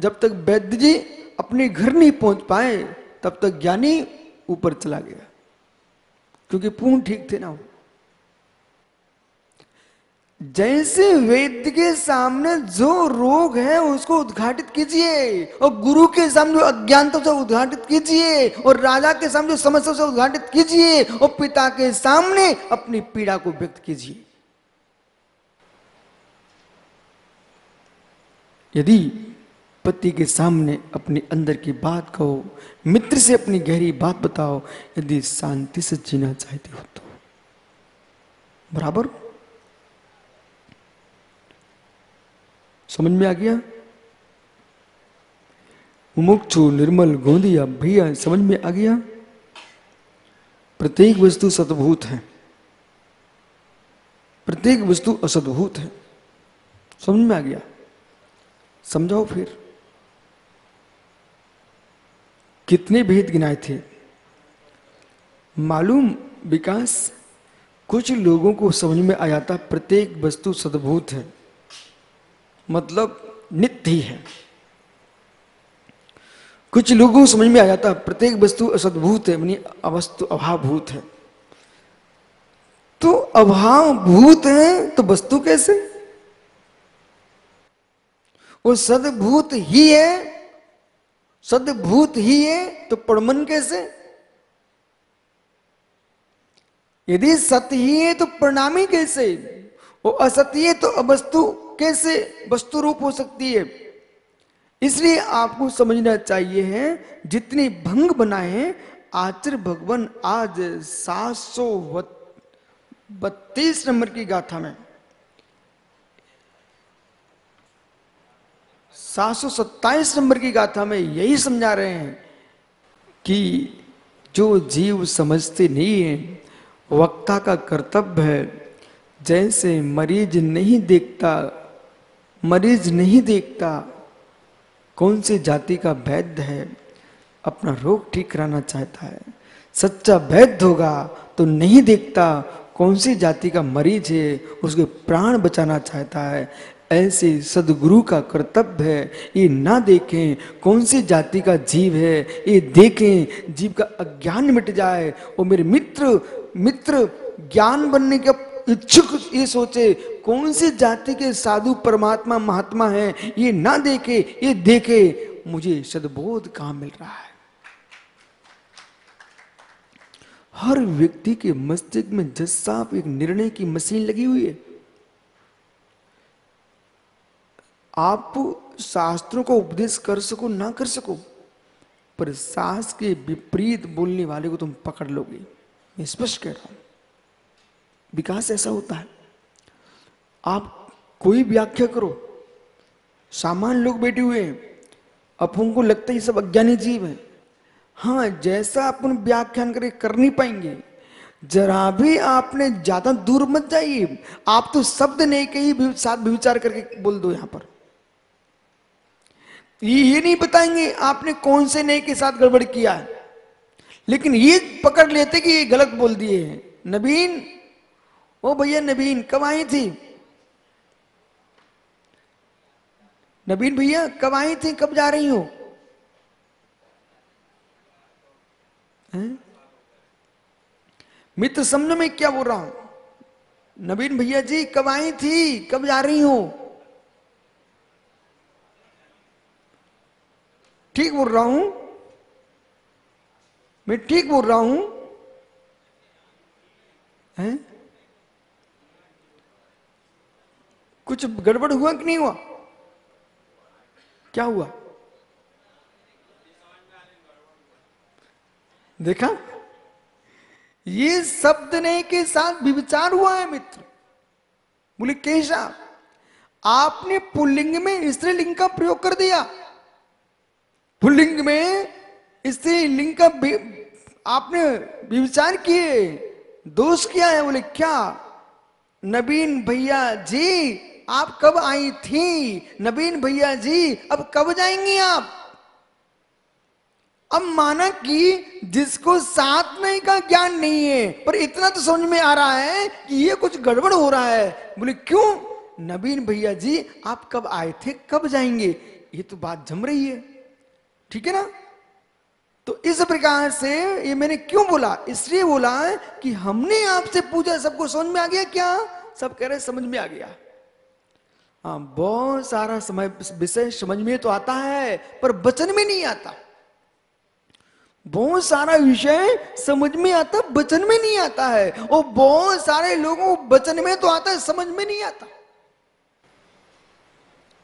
जब तक वैद्य जी अपने घर नहीं पहुंच पाए तब तक ज्ञानी ऊपर चला गया, क्योंकि पूर्ण ठीक थे ना। जैसे वैद्य के सामने जो रोग है उसको उद्घाटित कीजिए, और गुरु के सामने जो अज्ञानता से उद्घाटित कीजिए, और राजा के सामने जो समस्या से उद्घाटित कीजिए, और पिता के सामने अपनी पीड़ा को व्यक्त कीजिए। यदि पति के सामने अपने अंदर की बात कहो, मित्र से अपनी गहरी बात बताओ, यदि शांति से जीना चाहते हो तो बराबर। समझ में आ गया? मुमुक्षु निर्मल गोंदिया भैया समझ में आ गया? प्रत्येक वस्तु सद्भूत है, प्रत्येक वस्तु असद्भूत है। समझ में आ गया? समझाओ फिर। कितने भेद गिनाए थे मालूम विकास? कुछ लोगों को समझ में आया था प्रत्येक वस्तु सद्भूत है, मतलब नित्य ही है। कुछ लोगों को समझ में आ जाता प्रत्येक वस्तु असद्भूत है, यानी अवस्तु अभावभूत है। तो अभावभूत है तो वस्तु कैसे? वो सद्भूत ही है, सद्भूत ही है तो परमन कैसे? यदि सत्य ही है तो परिणामी कैसे? वो असत्य है तो अवस्तु कैसे वस्तु रूप हो सकती है? इसलिए आपको समझना चाहिए है जितने भंग बनाए हैं आचार्य भगवान आज 732 नंबर की गाथा में 727 नंबर की गाथा में यही समझा रहे हैं कि जो जीव समझते नहीं है वक्ता का कर्तव्य है, जैसे मरीज नहीं देखता, मरीज नहीं देखता कौन सी जाति का वैद्य है, अपना रोग ठीक कराना चाहता है। सच्चा वैद्य होगा तो नहीं देखता कौन सी जाति का मरीज है, उसके प्राण बचाना चाहता है। ऐसे सदगुरु का कर्तव्य है ये ना देखें कौन सी जाति का जीव है, ये देखें जीव का अज्ञान मिट जाए। और मेरे मित्र मित्र ज्ञान बनने के इच्छुक ये सोचे कौन सी जाति के साधु परमात्मा महात्मा हैं, ये ना देखे, ये देखे मुझे सद्बोध कहां मिल रहा है। हर व्यक्ति के मस्तिष्क में जज साहब एक निर्णय की मशीन लगी हुई है। आप शास्त्रों का उपदेश कर सको ना कर सको, पर शास्त्र के विपरीत बोलने वाले को तुम पकड़ लोगे, मैं स्पष्ट कह रहा हूं। विकास ऐसा होता है। आप कोई व्याख्या करो, सामान्य लोग बैठे हुए हैं, अपन को लगता है ये सब अज्ञानी जीव है। हाँ, जैसा अपन व्याख्यान करके कर नहीं पाएंगे। जरा भी आपने ज्यादा दूर मत जाइए, आप तो शब्द नहीं कही साथ विचार करके बोल दो। यहां पर ये नहीं बताएंगे आपने कौन से नए के साथ गड़बड़ किया है, लेकिन ये पकड़ लेते कि ये गलत बोल दिए हैं। नवीन, ओ भैया नवीन कब आई थी? नवीन भैया कब आई थी, कब जा रही हो? मित्र समझो मैं क्या बोल रहा हूं। नवीन भैया जी कब आई थी, कब जा रही हो? ठीक बोल रहा हूं, मैं ठीक बोल रहा हूं? कुछ गड़बड़ हुआ कि नहीं हुआ? क्या हुआ? देखा, ये शब्द ने के साथ विचार हुआ है मित्र। बोले केशव आपने पुल्लिंग में स्त्रीलिंग का प्रयोग कर दिया। पुल्लिंग में स्त्रीलिंग का आपने विचार किए, दोष किया है। बोले क्या? नवीन भैया जी आप कब आई थी, नवीन भैया जी अब कब जाएंगी आप? अब माना कि जिसको साथ में का ज्ञान नहीं है, पर इतना तो समझ में आ रहा है कि ये कुछ गड़बड़ हो रहा है। बोले क्यों? नवीन भैया जी आप कब आए थे, कब जाएंगे, ये तो बात जम रही है, ठीक है ना? तो इस प्रकार से ये मैंने क्यों बोला, इसलिए बोला कि हमने आपसे पूछा, सबको समझ में आ गया क्या? सब कह रहे समझ में आ गया। हाँ, बहुत सारा समय विषय समझ में तो आता है पर वचन में नहीं आता। बहुत सारा विषय समझ में आता, वचन में नहीं आता है। और बहुत सारे लोगों को वचन में तो आता है, समझ में नहीं आता।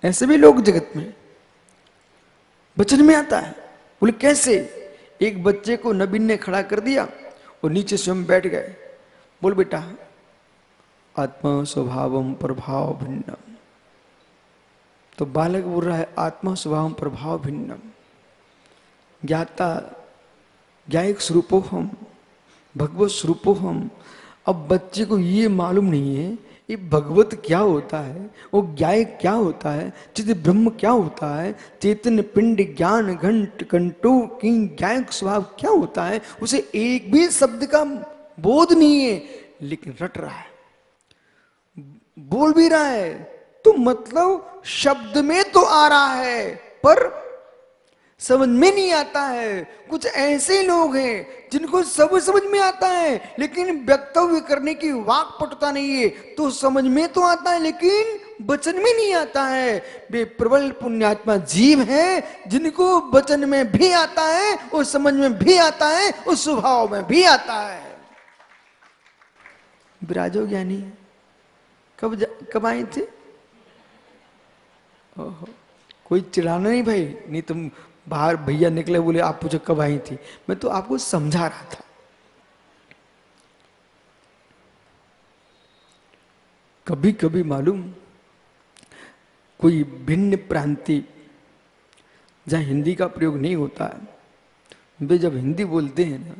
ऐसे भी लोग जगत में, वचन में आता है। बोले कैसे? एक बच्चे को नबीन ने खड़ा कर दिया और नीचे स्वयं बैठ गए। बोल बेटा, आत्मा स्वभावम प्रभाव भिन्नम। तो बालक बोल रहा है आत्मा स्वभावम प्रभाव भिन्नम ज्ञाता ज्ञायक स्वरूपोहम भगवत स्वरूपोहम। अब बच्चे को ये मालूम नहीं है ये भगवत क्या होता है, वो ज्ञायक क्या होता है, चित ब्रह्म क्या होता है, चेतन पिंड ज्ञान घंट कंटो की ज्ञायक स्वभाव क्या होता है। उसे एक भी शब्द का बोध नहीं है, लेकिन रट रहा है, बोल भी रहा है। तो मतलब शब्द में तो आ रहा है पर समझ में नहीं आता है। कुछ ऐसे लोग हैं जिनको सब समझ में आता है लेकिन वक्तव्य करने की वाक्पटुता नहीं है। तो समझ में तो आता है लेकिन वचन में नहीं आता है। वे प्रबल पुण्यात्मा जीव हैं जिनको वचन में भी आता है और समझ में भी आता है और स्वभाव में भी आता है। विराजो ज्ञानी कब आए थे? ओहो, कोई चिढ़ाना नहीं भाई, नहीं तुम बाहर भैया निकले बोले आप पूछो कब आई थी, मैं तो आपको समझा रहा था। कभी कभी मालूम कोई भिन्न प्रांति जहाँ हिंदी का प्रयोग नहीं होता है, वे जब हिंदी बोलते हैं ना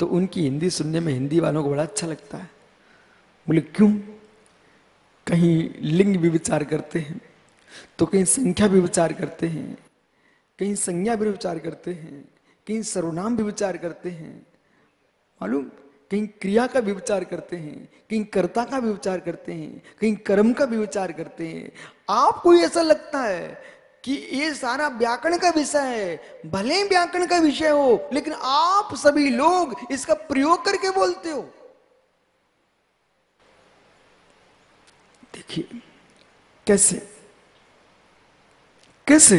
तो उनकी हिंदी सुनने में हिंदी वालों को बड़ा अच्छा लगता है। बोले क्यों? कहीं लिंग भी विचार करते हैं तो कहीं संख्या भी विचार करते हैं, कहीं संज्ञा भी विचार करते हैं, कहीं सर्वनाम भी विचार करते हैं, मालूम कहीं क्रिया का भी विचार करते हैं, कहीं कर्ता का भी विचार करते हैं, कहीं कर्म का भी विचार करते हैं। आपको ऐसा लगता है कि ये सारा व्याकरण का विषय है, भले ही व्याकरण का विषय हो लेकिन आप सभी लोग इसका प्रयोग करके बोलते हो। देखिए कैसे कैसे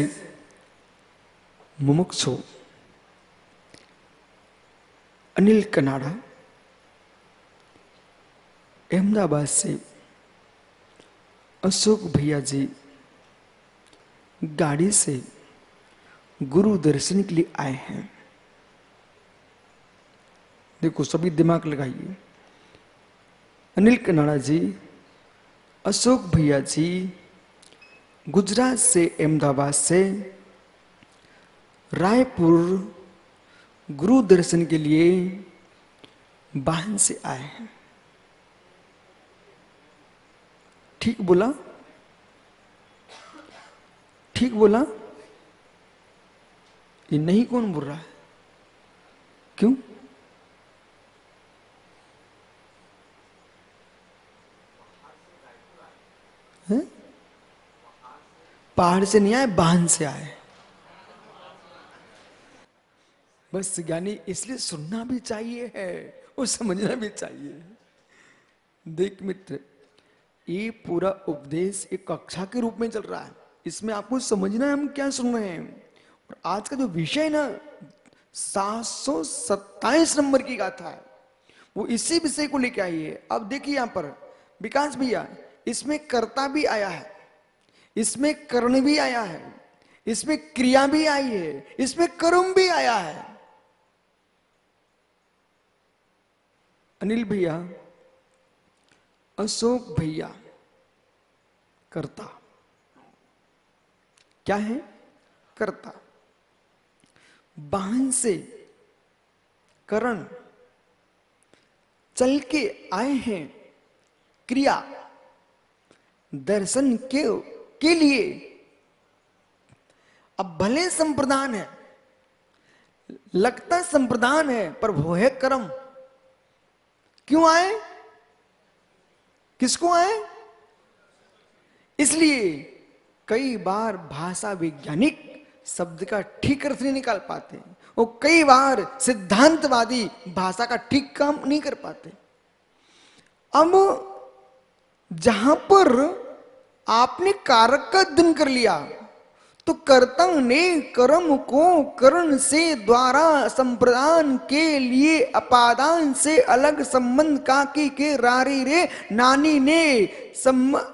मुमुक्षु अनिल कनाडा अहमदाबाद से अशोक भैया जी गाड़ी से गुरु दर्शन के लिए आए हैं। देखो सभी दिमाग लगाइए, अनिल कनाडा जी, अशोक भैया जी गुजरात से, अहमदाबाद से रायपुर गुरु दर्शन के लिए वाहन से आए हैं। ठीक बोला? ठीक बोला? ये नहीं कौन बोल रहा है? क्यों? है पहाड़ से नहीं आए, बाहन से आए। बस ज्ञानी इसलिए सुनना भी चाहिए है और समझना भी चाहिए। देख मित्र, ये पूरा उपदेश एक कक्षा के रूप में चल रहा है, इसमें आपको समझना है हम क्या सुन रहे हैं। और आज का जो विषय है ना, 727 नंबर की गाथा है, वो इसी विषय को लेकर आई है। अब देखिए यहाँ पर विकास भैया, इसमें कर्ता भी आया है, इसमें कर्ण भी आया है, इसमें क्रिया भी आई है, इसमें कर्म भी आया है। अनिल भैया, अशोक भैया कर्ता क्या है, कर्ता। वाहन से करण चल के आए हैं, क्रिया दर्शन के लिए। अब भले संप्रदान है, लगता संप्रदान है, पर वो है कर्म। क्यों आए, किसको आए? इसलिए कई बार भाषा वैज्ञानिक शब्द का ठीक अर्थ नहीं निकाल पाते, और कई बार सिद्धांतवादी भाषा का ठीक काम नहीं कर पाते। अब जहां पर आपने कारक का अध्ययन कर लिया, तो कर्ता ने कर्म को करण से द्वारा संप्रदान के लिए अपादान से अलग संबंध काकी के रारी रे नानी ने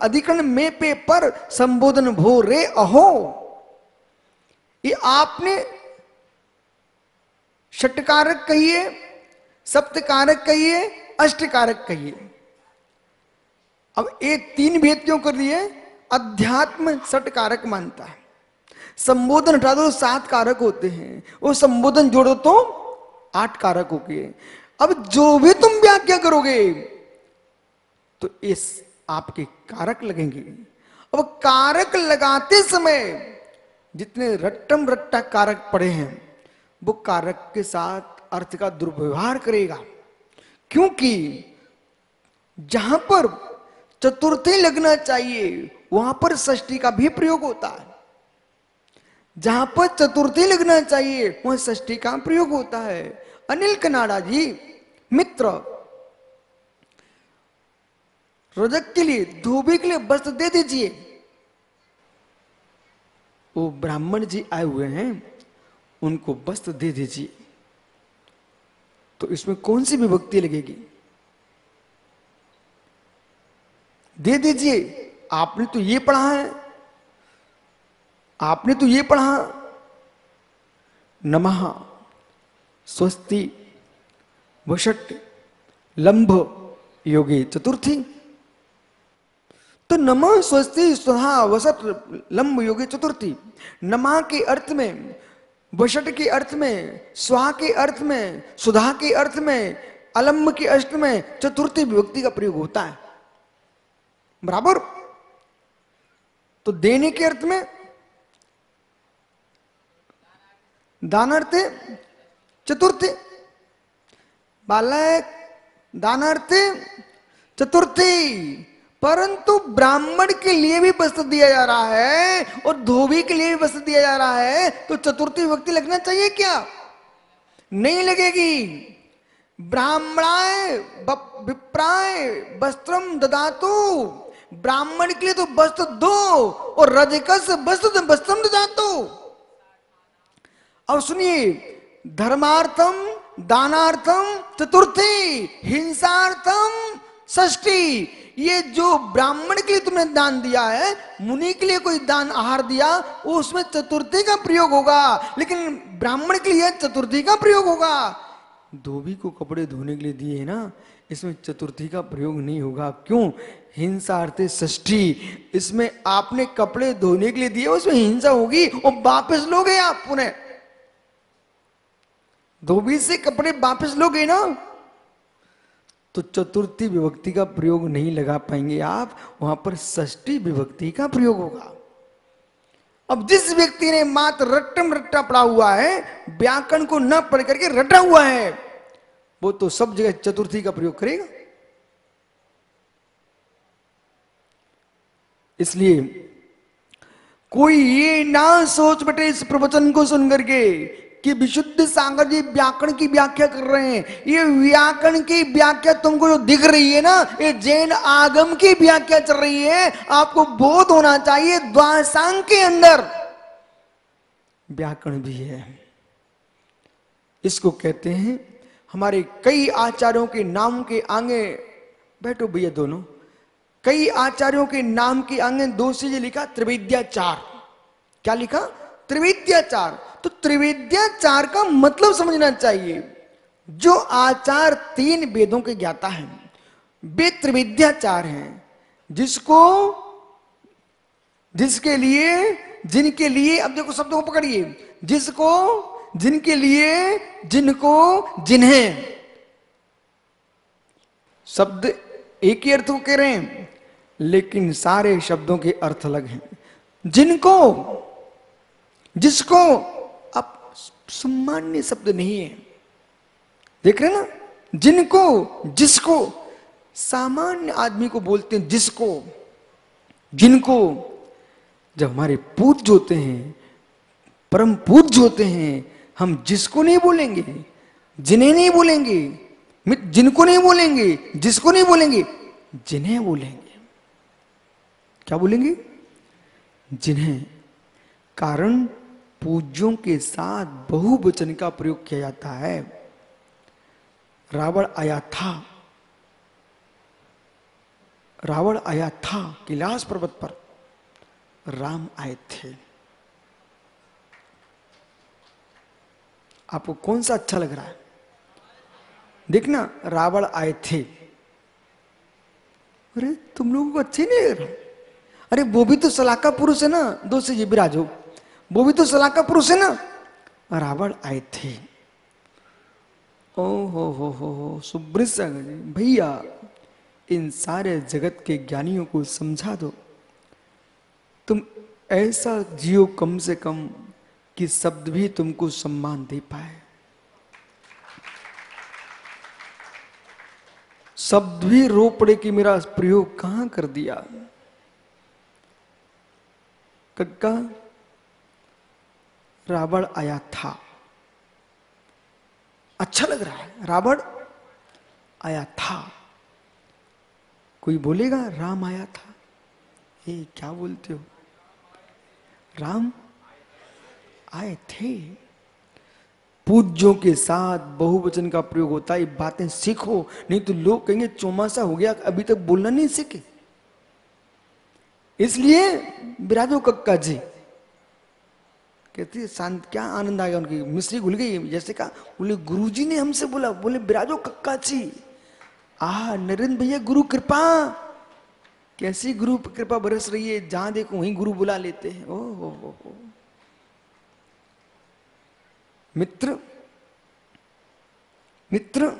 अधिकरण में पे पर संबोधन भो रे अहो। ये आपने षटकारक कहिए, सप्तकारक कहिए, अष्टकारक कहिए। अब ये तीन भेद क्यों कर दिए? अध्यात्म षटकारक मानता है, संबोधन हटा दो 7 कारक होते हैं, और संबोधन जोड़ो तो 8 कारक हो गए। अब जो भी तुम व्याख्या करोगे तो इस आपके कारक लगेंगे। अब कारक लगाते समय जितने रट्टम रट्टा कारक पड़े हैं, वो कारक के साथ अर्थ का दुर्व्यवहार करेगा, क्योंकि जहां पर चतुर्थी लगना चाहिए वहां पर षष्ठी का भी प्रयोग होता है, जहां पर चतुर्थी लगना चाहिए वहां षष्ठी का प्रयोग होता है। अनिल कनाडा जी मित्र, रजक के लिए, धोबी के लिए वस्त्र दे दीजिए। वो ब्राह्मण जी आए हुए हैं, उनको वस्त्र दे दीजिए। तो इसमें कौन सी विभक्ति लगेगी? दे दीजिए। आपने तो ये पढ़ा है, आपने तो ये पढ़ा, नमः, स्वस्ति, वषट्, लंभ, योगे चतुर्थी। तो नमः, स्वस्ति, स्वधा, वषट्, लंभ, योगे चतुर्थी। नमः के अर्थ में, वषट् के अर्थ में, स्वाहा के अर्थ में, सुधा के अर्थ में, अलंब के अर्थ में चतुर्थी विभक्ति का प्रयोग होता है, बराबर। तो देने के अर्थ में दानार्थे चतुर्थी, बालक दानार्थे चतुर्थी। परंतु ब्राह्मण के लिए भी वस्त्र दिया जा रहा है और धोबी के लिए भी वस्त्र दिया जा रहा है, तो चतुर्थी विभक्ति लगना चाहिए क्या? नहीं लगेगी। ब्राह्मणाय विप्राय वस्त्रम ददातु, ब्राह्मण के लिए तो वस्त्र दो, और रजकस वस्त्रम ददातु। अब सुनिए, धर्मार्थम दानार्थम चतुर्थी, हिंसार्थम षष्ठी। ये जो ब्राह्मण के लिए तुमने दान दिया है, मुनि के लिए कोई दान आहार दिया, वो उसमें चतुर्थी का प्रयोग होगा, लेकिन ब्राह्मण के लिए चतुर्थी का प्रयोग होगा। धोबी को कपड़े धोने के लिए दिए है ना, इसमें चतुर्थी का प्रयोग नहीं होगा। क्यों? हिंसार्थे षष्ठी। इसमें आपने कपड़े धोने के लिए दिए, उसमें हिंसा होगी और वापस लोगे आप पुनः। धोबी से कपड़े वापस लोगे ना, तो चतुर्थी विभक्ति का प्रयोग नहीं लगा पाएंगे आप, वहां पर षष्ठी विभक्ति का प्रयोग होगा। अब जिस व्यक्ति ने मात्र रट्टम रट्टा पड़ा हुआ है, व्याकरण को न पढ़ करके रटा हुआ है, वो तो सब जगह चतुर्थी का प्रयोग करेगा। इसलिए कोई ये ना सोच बटे इस प्रवचन को सुनकर के कि विशुद्ध सागर जी व्याकरण की व्याख्या कर रहे हैं। ये व्याकरण की व्याख्या तुमको जो दिख रही है ना, ये जैन आगम की व्याख्या चल रही है। आपको बोध होना चाहिए द्वासांग के अंदर व्याकरण भी है। इसको कहते हैं हमारे कई आचार्यों के नाम के आगे, बैठो भैया दोनों, कई आचार्यों के नाम के आगे दो से लिखा त्रिवेद्याचार। क्या लिखा? त्रिवेद्याचार। तो त्रिवेद्याचार का मतलब समझना चाहिए, जो आचार तीन वेदों के ज्ञाता है वे त्रिवेद्याचार हैं, जिसको जिसके लिए जिनके लिए, अब देखो शब्दों को पकड़िए, जिसको जिनके लिए जिनको जिन्हें, शब्द एक ही अर्थ को कह रहे हैं लेकिन सारे शब्दों के अर्थ अलग हैं। जिनको, जिसको, अब सामान्य शब्द नहीं है, देख रहे ना, जिनको जिसको सामान्य आदमी को बोलते हैं जिसको जिनको। जब हमारे पूज्य होते हैं, परम पूज्य होते हैं, हम जिसको नहीं बोलेंगे, जिन्हें नहीं बोलेंगे, जिनको नहीं बोलेंगे, जिसको नहीं बोलेंगे, जिन्हें बोलेंगे। क्या बोलेंगे? जिन्हें। कारण पूज्यों के साथ बहुवचन का प्रयोग किया जाता है। रावण आया था, रावण आया था कैलाश पर्वत पर, राम आए थे। आपको कौन सा अच्छा लग रहा है? देखना, रावण आए थे। अरे तुम लोगों को अच्छे नहीं लग रहा? अरे वो भी तो सलाका पुरुष है ना, दो से जी विराज हो, वो भी तो सलाका पुरुष है ना। रावण आए थे। ओ हो सुब्रत सागर जी भैया, इन सारे जगत के ज्ञानियों को समझा दो, तुम ऐसा जियो कम से कम कि शब्द भी तुमको सम्मान दे पाए, शब्द भी रो पड़े कि मेरा प्रयोग कहां कर दिया। कक्का रावण आया था, अच्छा लग रहा है, रावण आया था। कोई बोलेगा राम आया था, ये क्या बोलते हो? राम आए थे। पूज्यों के साथ बहुवचन का प्रयोग होता है, ये बातें सीखो, नहीं तो लोग कहेंगे चौमासा हो गया अभी तक बोलना नहीं सीखे। इसलिए बिराजो कक्का जी कहती है, शांत, क्या आनंद आ गया, उनकी मिश्री घुल गई। जैसे कहा, बोले गुरुजी ने हमसे बोला, बोले बिराजो कक्का जी, आह नरेंद्र भैया गुरु कृपा, कैसी गुरु कृपा बरस रही है, जहां देखो वहीं गुरु बुला लेते हैं। ओ मित्र, मित्र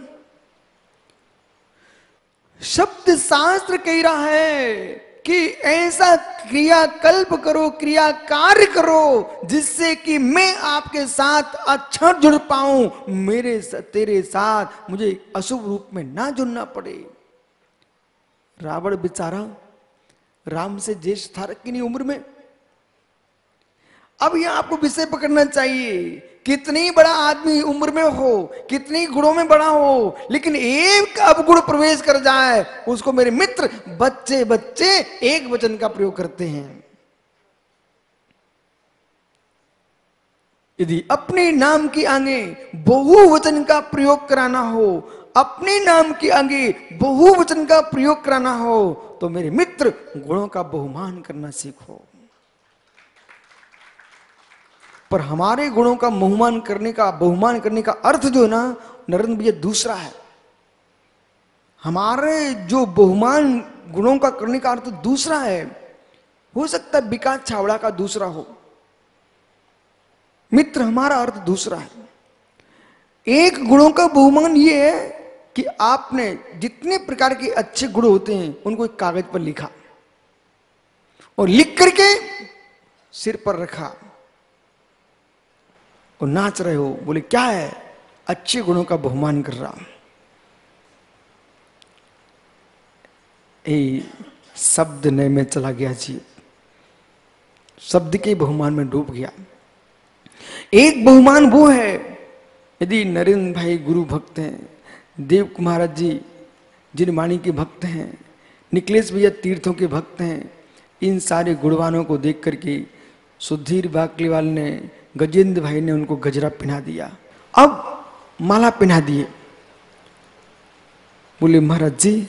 शब्द शास्त्र कह रहा है कि ऐसा क्रियाकल्प करो, क्रिया कार्य करो जिससे कि मैं आपके साथ अच्छा जुड़ पाऊं, मेरे तेरे साथ मुझे अशुभ रूप में ना जुड़ना पड़े। रावण बेचारा राम से ज्येष्ठ था कितनी उम्र में। अब यह आपको विषय पकड़ना चाहिए, कितनी बड़ा आदमी उम्र में हो, कितनी गुणों में बड़ा हो, लेकिन एक अवगुण प्रवेश कर जाए, उसको मेरे मित्र बच्चे बच्चे एक वचन का प्रयोग करते हैं। यदि अपने नाम के आगे बहुवचन का प्रयोग कराना हो, अपने नाम के आगे बहुवचन का प्रयोग कराना हो, तो मेरे मित्र गुणों का बहुमान करना सीखो। पर हमारे गुणों का बहुमान करने का अर्थ जो है ना नरेंद्र भैया, दूसरा है। हमारे जो बहुमान गुणों का करने का अर्थ दूसरा है। हो सकता है विकास छावड़ा का दूसरा हो, मित्र हमारा अर्थ दूसरा है। एक गुणों का बहुमान ये है कि आपने जितने प्रकार के अच्छे गुण होते हैं उनको एक कागज पर लिखा और लिख करके सिर पर रखा और नाच रहे हो, बोले क्या है, अच्छे गुणों का बहुमान कर रहा हूं। शब्द नए में चला गया जी, शब्द के बहुमान में डूब गया। एक बहुमान वो है, यदि नरेंद्र भाई गुरु भक्त हैं, देव कुमारत जी जिनवाणी के भक्त हैं, निकलेश भैया तीर्थों के भक्त हैं, इन सारे गुणवानों को देख करके सुधीर बागलीवाल ने, गजेंद्र भाई ने उनको गजरा पहना दिया। अब माला पहना दिए। बोले महाराज जी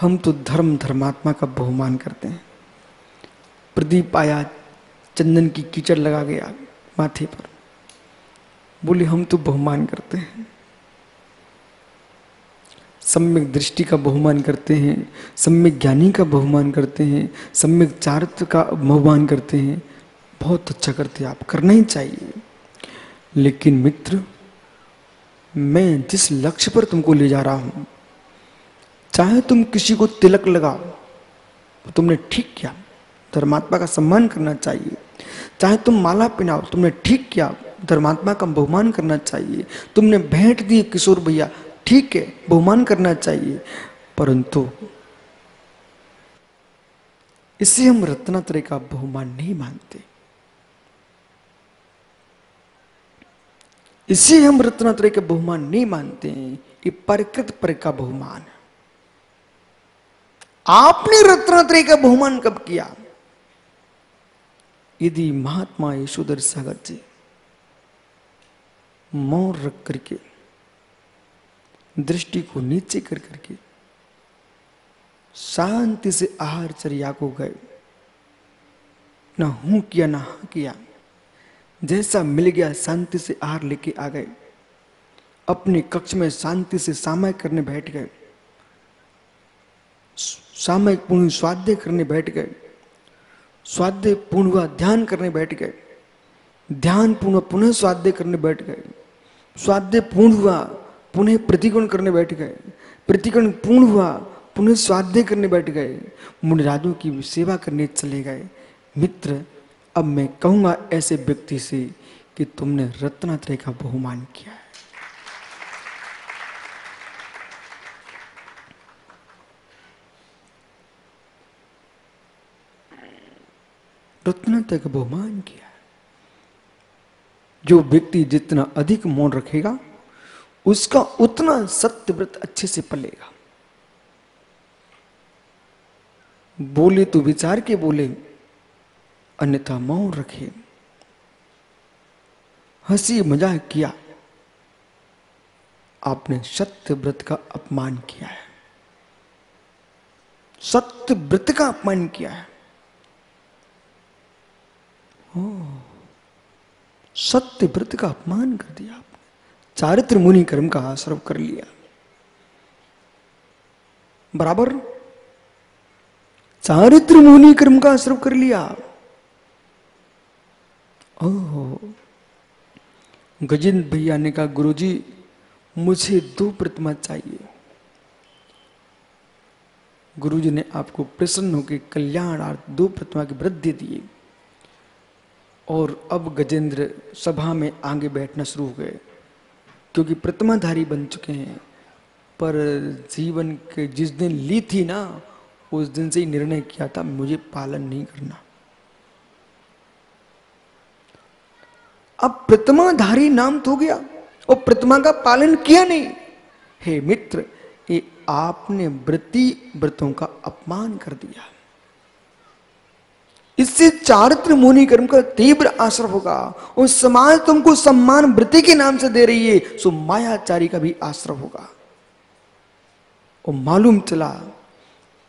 हम तो धर्म धर्मात्मा का बहुमान करते हैं। प्रदीप आया, चंदन की कीचड़ लगा गया माथे पर। बोले हम तो बहुमान करते हैं, सम्यक दृष्टि का बहुमान करते हैं, सम्यक ज्ञानी का बहुमान करते हैं, सम्यक चारित्र का बहुमान करते हैं। बहुत अच्छा करते हैं आप, करना ही चाहिए। लेकिन मित्र मैं जिस लक्ष्य पर तुमको ले जा रहा हूं, चाहे तुम किसी को तिलक लगाओ, तुमने ठीक किया, धर्मात्मा का सम्मान करना चाहिए। चाहे तुम माला पहनाओ, तुमने ठीक किया, धर्मात्मा का बहुमान करना चाहिए। तुमने भेंट दी किशोर भैया, ठीक है, बहुमान करना चाहिए। परंतु इसे हम रत्नात्रय का बहुमान नहीं मानते। इसे हम रत्नात्रय का बहुमान नहीं मानते हैं। ये परकृत पर का बहुमान है। आपने रत्नात्रय का बहुमान कब किया? यदि महात्मा यशोदर सागर जी मौन रख करके, दृष्टि को नीचे कर करके शांति से आहारचर्या को गए, ना हूं किया ना हा किया, जैसा मिल गया शांति से आहार लेके आ गए, अपने कक्ष में शांति से सामायिक करने बैठ गए, सामायिक पूर्ण स्वाध्याय करने बैठ गए, स्वाध्याय पूर्ण हुआ ध्यान करने बैठ गए, ध्यान पूर्ण पुनः स्वाध्याय करने बैठ गए, स्वाध्याय पूर्ण हुआ पुनः प्रतिकरण करने बैठ गए, प्रतिकरण पूर्ण हुआ पुनः स्वाध्याय करने बैठ गए, मुनिराजों की सेवा करने चले गए। मित्र अब मैं कहूंगा ऐसे व्यक्ति से कि तुमने रत्नात्रय का बहुमान किया है। रत्नात्रय का बहुमान किया है। जो व्यक्ति जितना अधिक मौन रखेगा उसका उतना सत्य व्रत अच्छे से पलेगा। बोले तो विचार के बोले, अन्यथा मौन रखे। हंसी मजाक किया, आपने सत्य व्रत का अपमान किया है, सत्य व्रत का अपमान किया है। सत्य व्रत का अपमान कर दिया आपने, चारित्र मुनि कर्म का आश्रय कर लिया। बराबर, चारित्र मुनि कर्म का आश्रय कर लिया। ओह, गजेंद्र भैया ने कहा गुरुजी मुझे 2 प्रतिमा चाहिए। गुरुजी ने आपको प्रसन्न होकर कल्याणार्थ 2 प्रतिमा के व्रत दे दिए। और अब गजेंद्र सभा में आगे बैठना शुरू हो गए, क्योंकि प्रतिमाधारी बन चुके हैं। पर जीवन के जिस दिन ली थी ना, उस दिन से ही निर्णय किया था मुझे पालन नहीं करना। अब प्रतिमाधारी नाम तो हो गया और प्रतिमा का पालन किया नहीं। हे मित्र, ये आपने व्रती व्रतों का अपमान कर दिया। इससे चारित्र मुनि कर्म का तीव्र असर होगा। और समाज तुमको सम्मान वृत्ति के नाम से दे रही है, सो मायाचारी का भी आश्रय होगा। और मालूम चला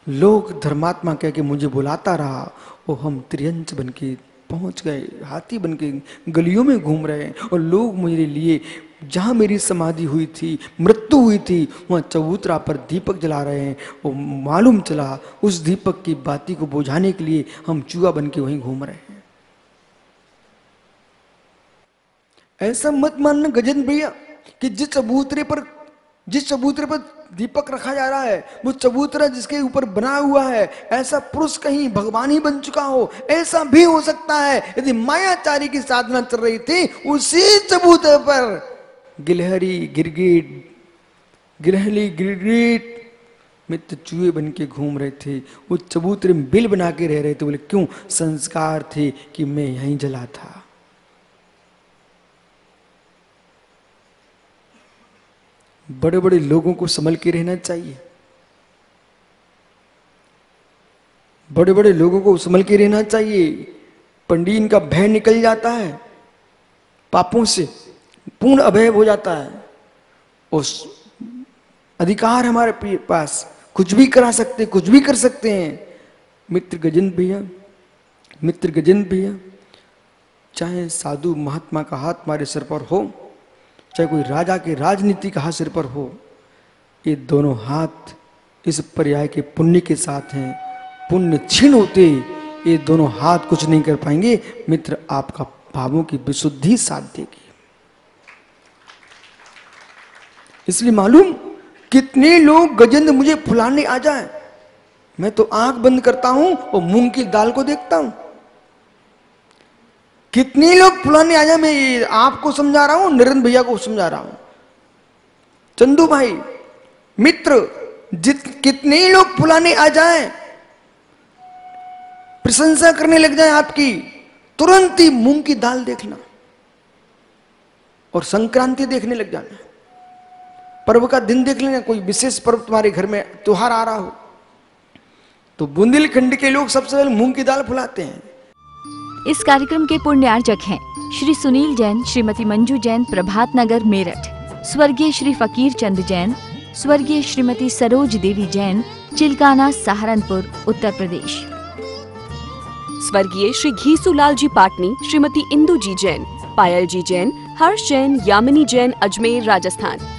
लोक धर्मात्मा कह के मुझे बुलाता रहा, और हम त्रियंच बन के पहुंच गए, हाथी बन के गलियों में घूम रहे हैं। और लोग मेरे लिए, जहां मेरी समाधि हुई थी, मृत्यु हुई थी, वहां चबूतरा पर दीपक जला रहे हैं। और मालूम चला उस दीपक की बाती को बुझाने के लिए हम चूहा बन के वहीं घूम रहे हैं। ऐसा मत मानना गजेंद्र भैया कि जिस चबूतरे पर दीपक रखा जा रहा है, वो चबूतरा जिसके ऊपर बना हुआ है, ऐसा पुरुष कहीं भगवान ही बन चुका हो। ऐसा भी हो सकता है। यदि मायाचारी की साधना चल रही थी, उसी चबूतरे पर गिलहरी गिरगिट, गिरहली गिरगिट, में तो चूहे बन के घूम रहे थे, वो चबूतरे में बिल बना के रह रहे थे। बोले क्यों? संस्कार थे कि मैं यहीं जला था। बड़े बड़े लोगों को संभल के रहना चाहिए, बड़े बड़े लोगों को संभल के रहना चाहिए। पंडित का भय निकल जाता है, पापों से पूर्ण अभय हो जाता है। उस अधिकार हमारे पास, कुछ भी करा सकते, कुछ भी कर सकते हैं। मित्र गजेंद्र भैया चाहे साधु महात्मा का हाथ हमारे सिर पर हो, चाहे कोई राजा के राजनीति का हाथ सिर पर हो, ये दोनों हाथ इस पर्याय के पुण्य के साथ हैं। पुण्य क्षीण होते ये दोनों हाथ कुछ नहीं कर पाएंगे। मित्र आपका भावों की विशुद्धि साथ देगी। इसलिए मालूम कितने लोग गजेंद्र मुझे फुलाने आ जाए, मैं तो आंख बंद करता हूं और मूंग की दाल को देखता हूं। कितने लोग फुलाने आ जाए, मैं आपको समझा रहा हूं, नरेंद्र भैया को समझा रहा हूं, चंदू भाई, मित्र कितने लोग फुलाने आ जाए, प्रशंसा करने लग जाए आपकी, तुरंत ही मूंग की दाल देखना और संक्रांति देखने लग जाना, पर्व का दिन देख लेना। कोई विशेष पर्व तुम्हारे घर में त्योहार आ रहा हो तो बुंदेलखंड के लोग सबसे पहले मूंग की दाल फुलाते हैं। इस कार्यक्रम के पुण्यार्जक हैं श्री सुनील जैन, श्रीमती मंजू जैन, प्रभात नगर मेरठ, स्वर्गीय श्री फकीर चंद जैन, स्वर्गीय श्रीमती सरोज देवी जैन, चिलकाना सहारनपुर उत्तर प्रदेश, स्वर्गीय श्री घीसूलाल जी पाटनी, श्रीमती इंदु जी जैन, पायल जी जैन, हर्ष जैन, यामिनी जैन, अजमेर राजस्थान,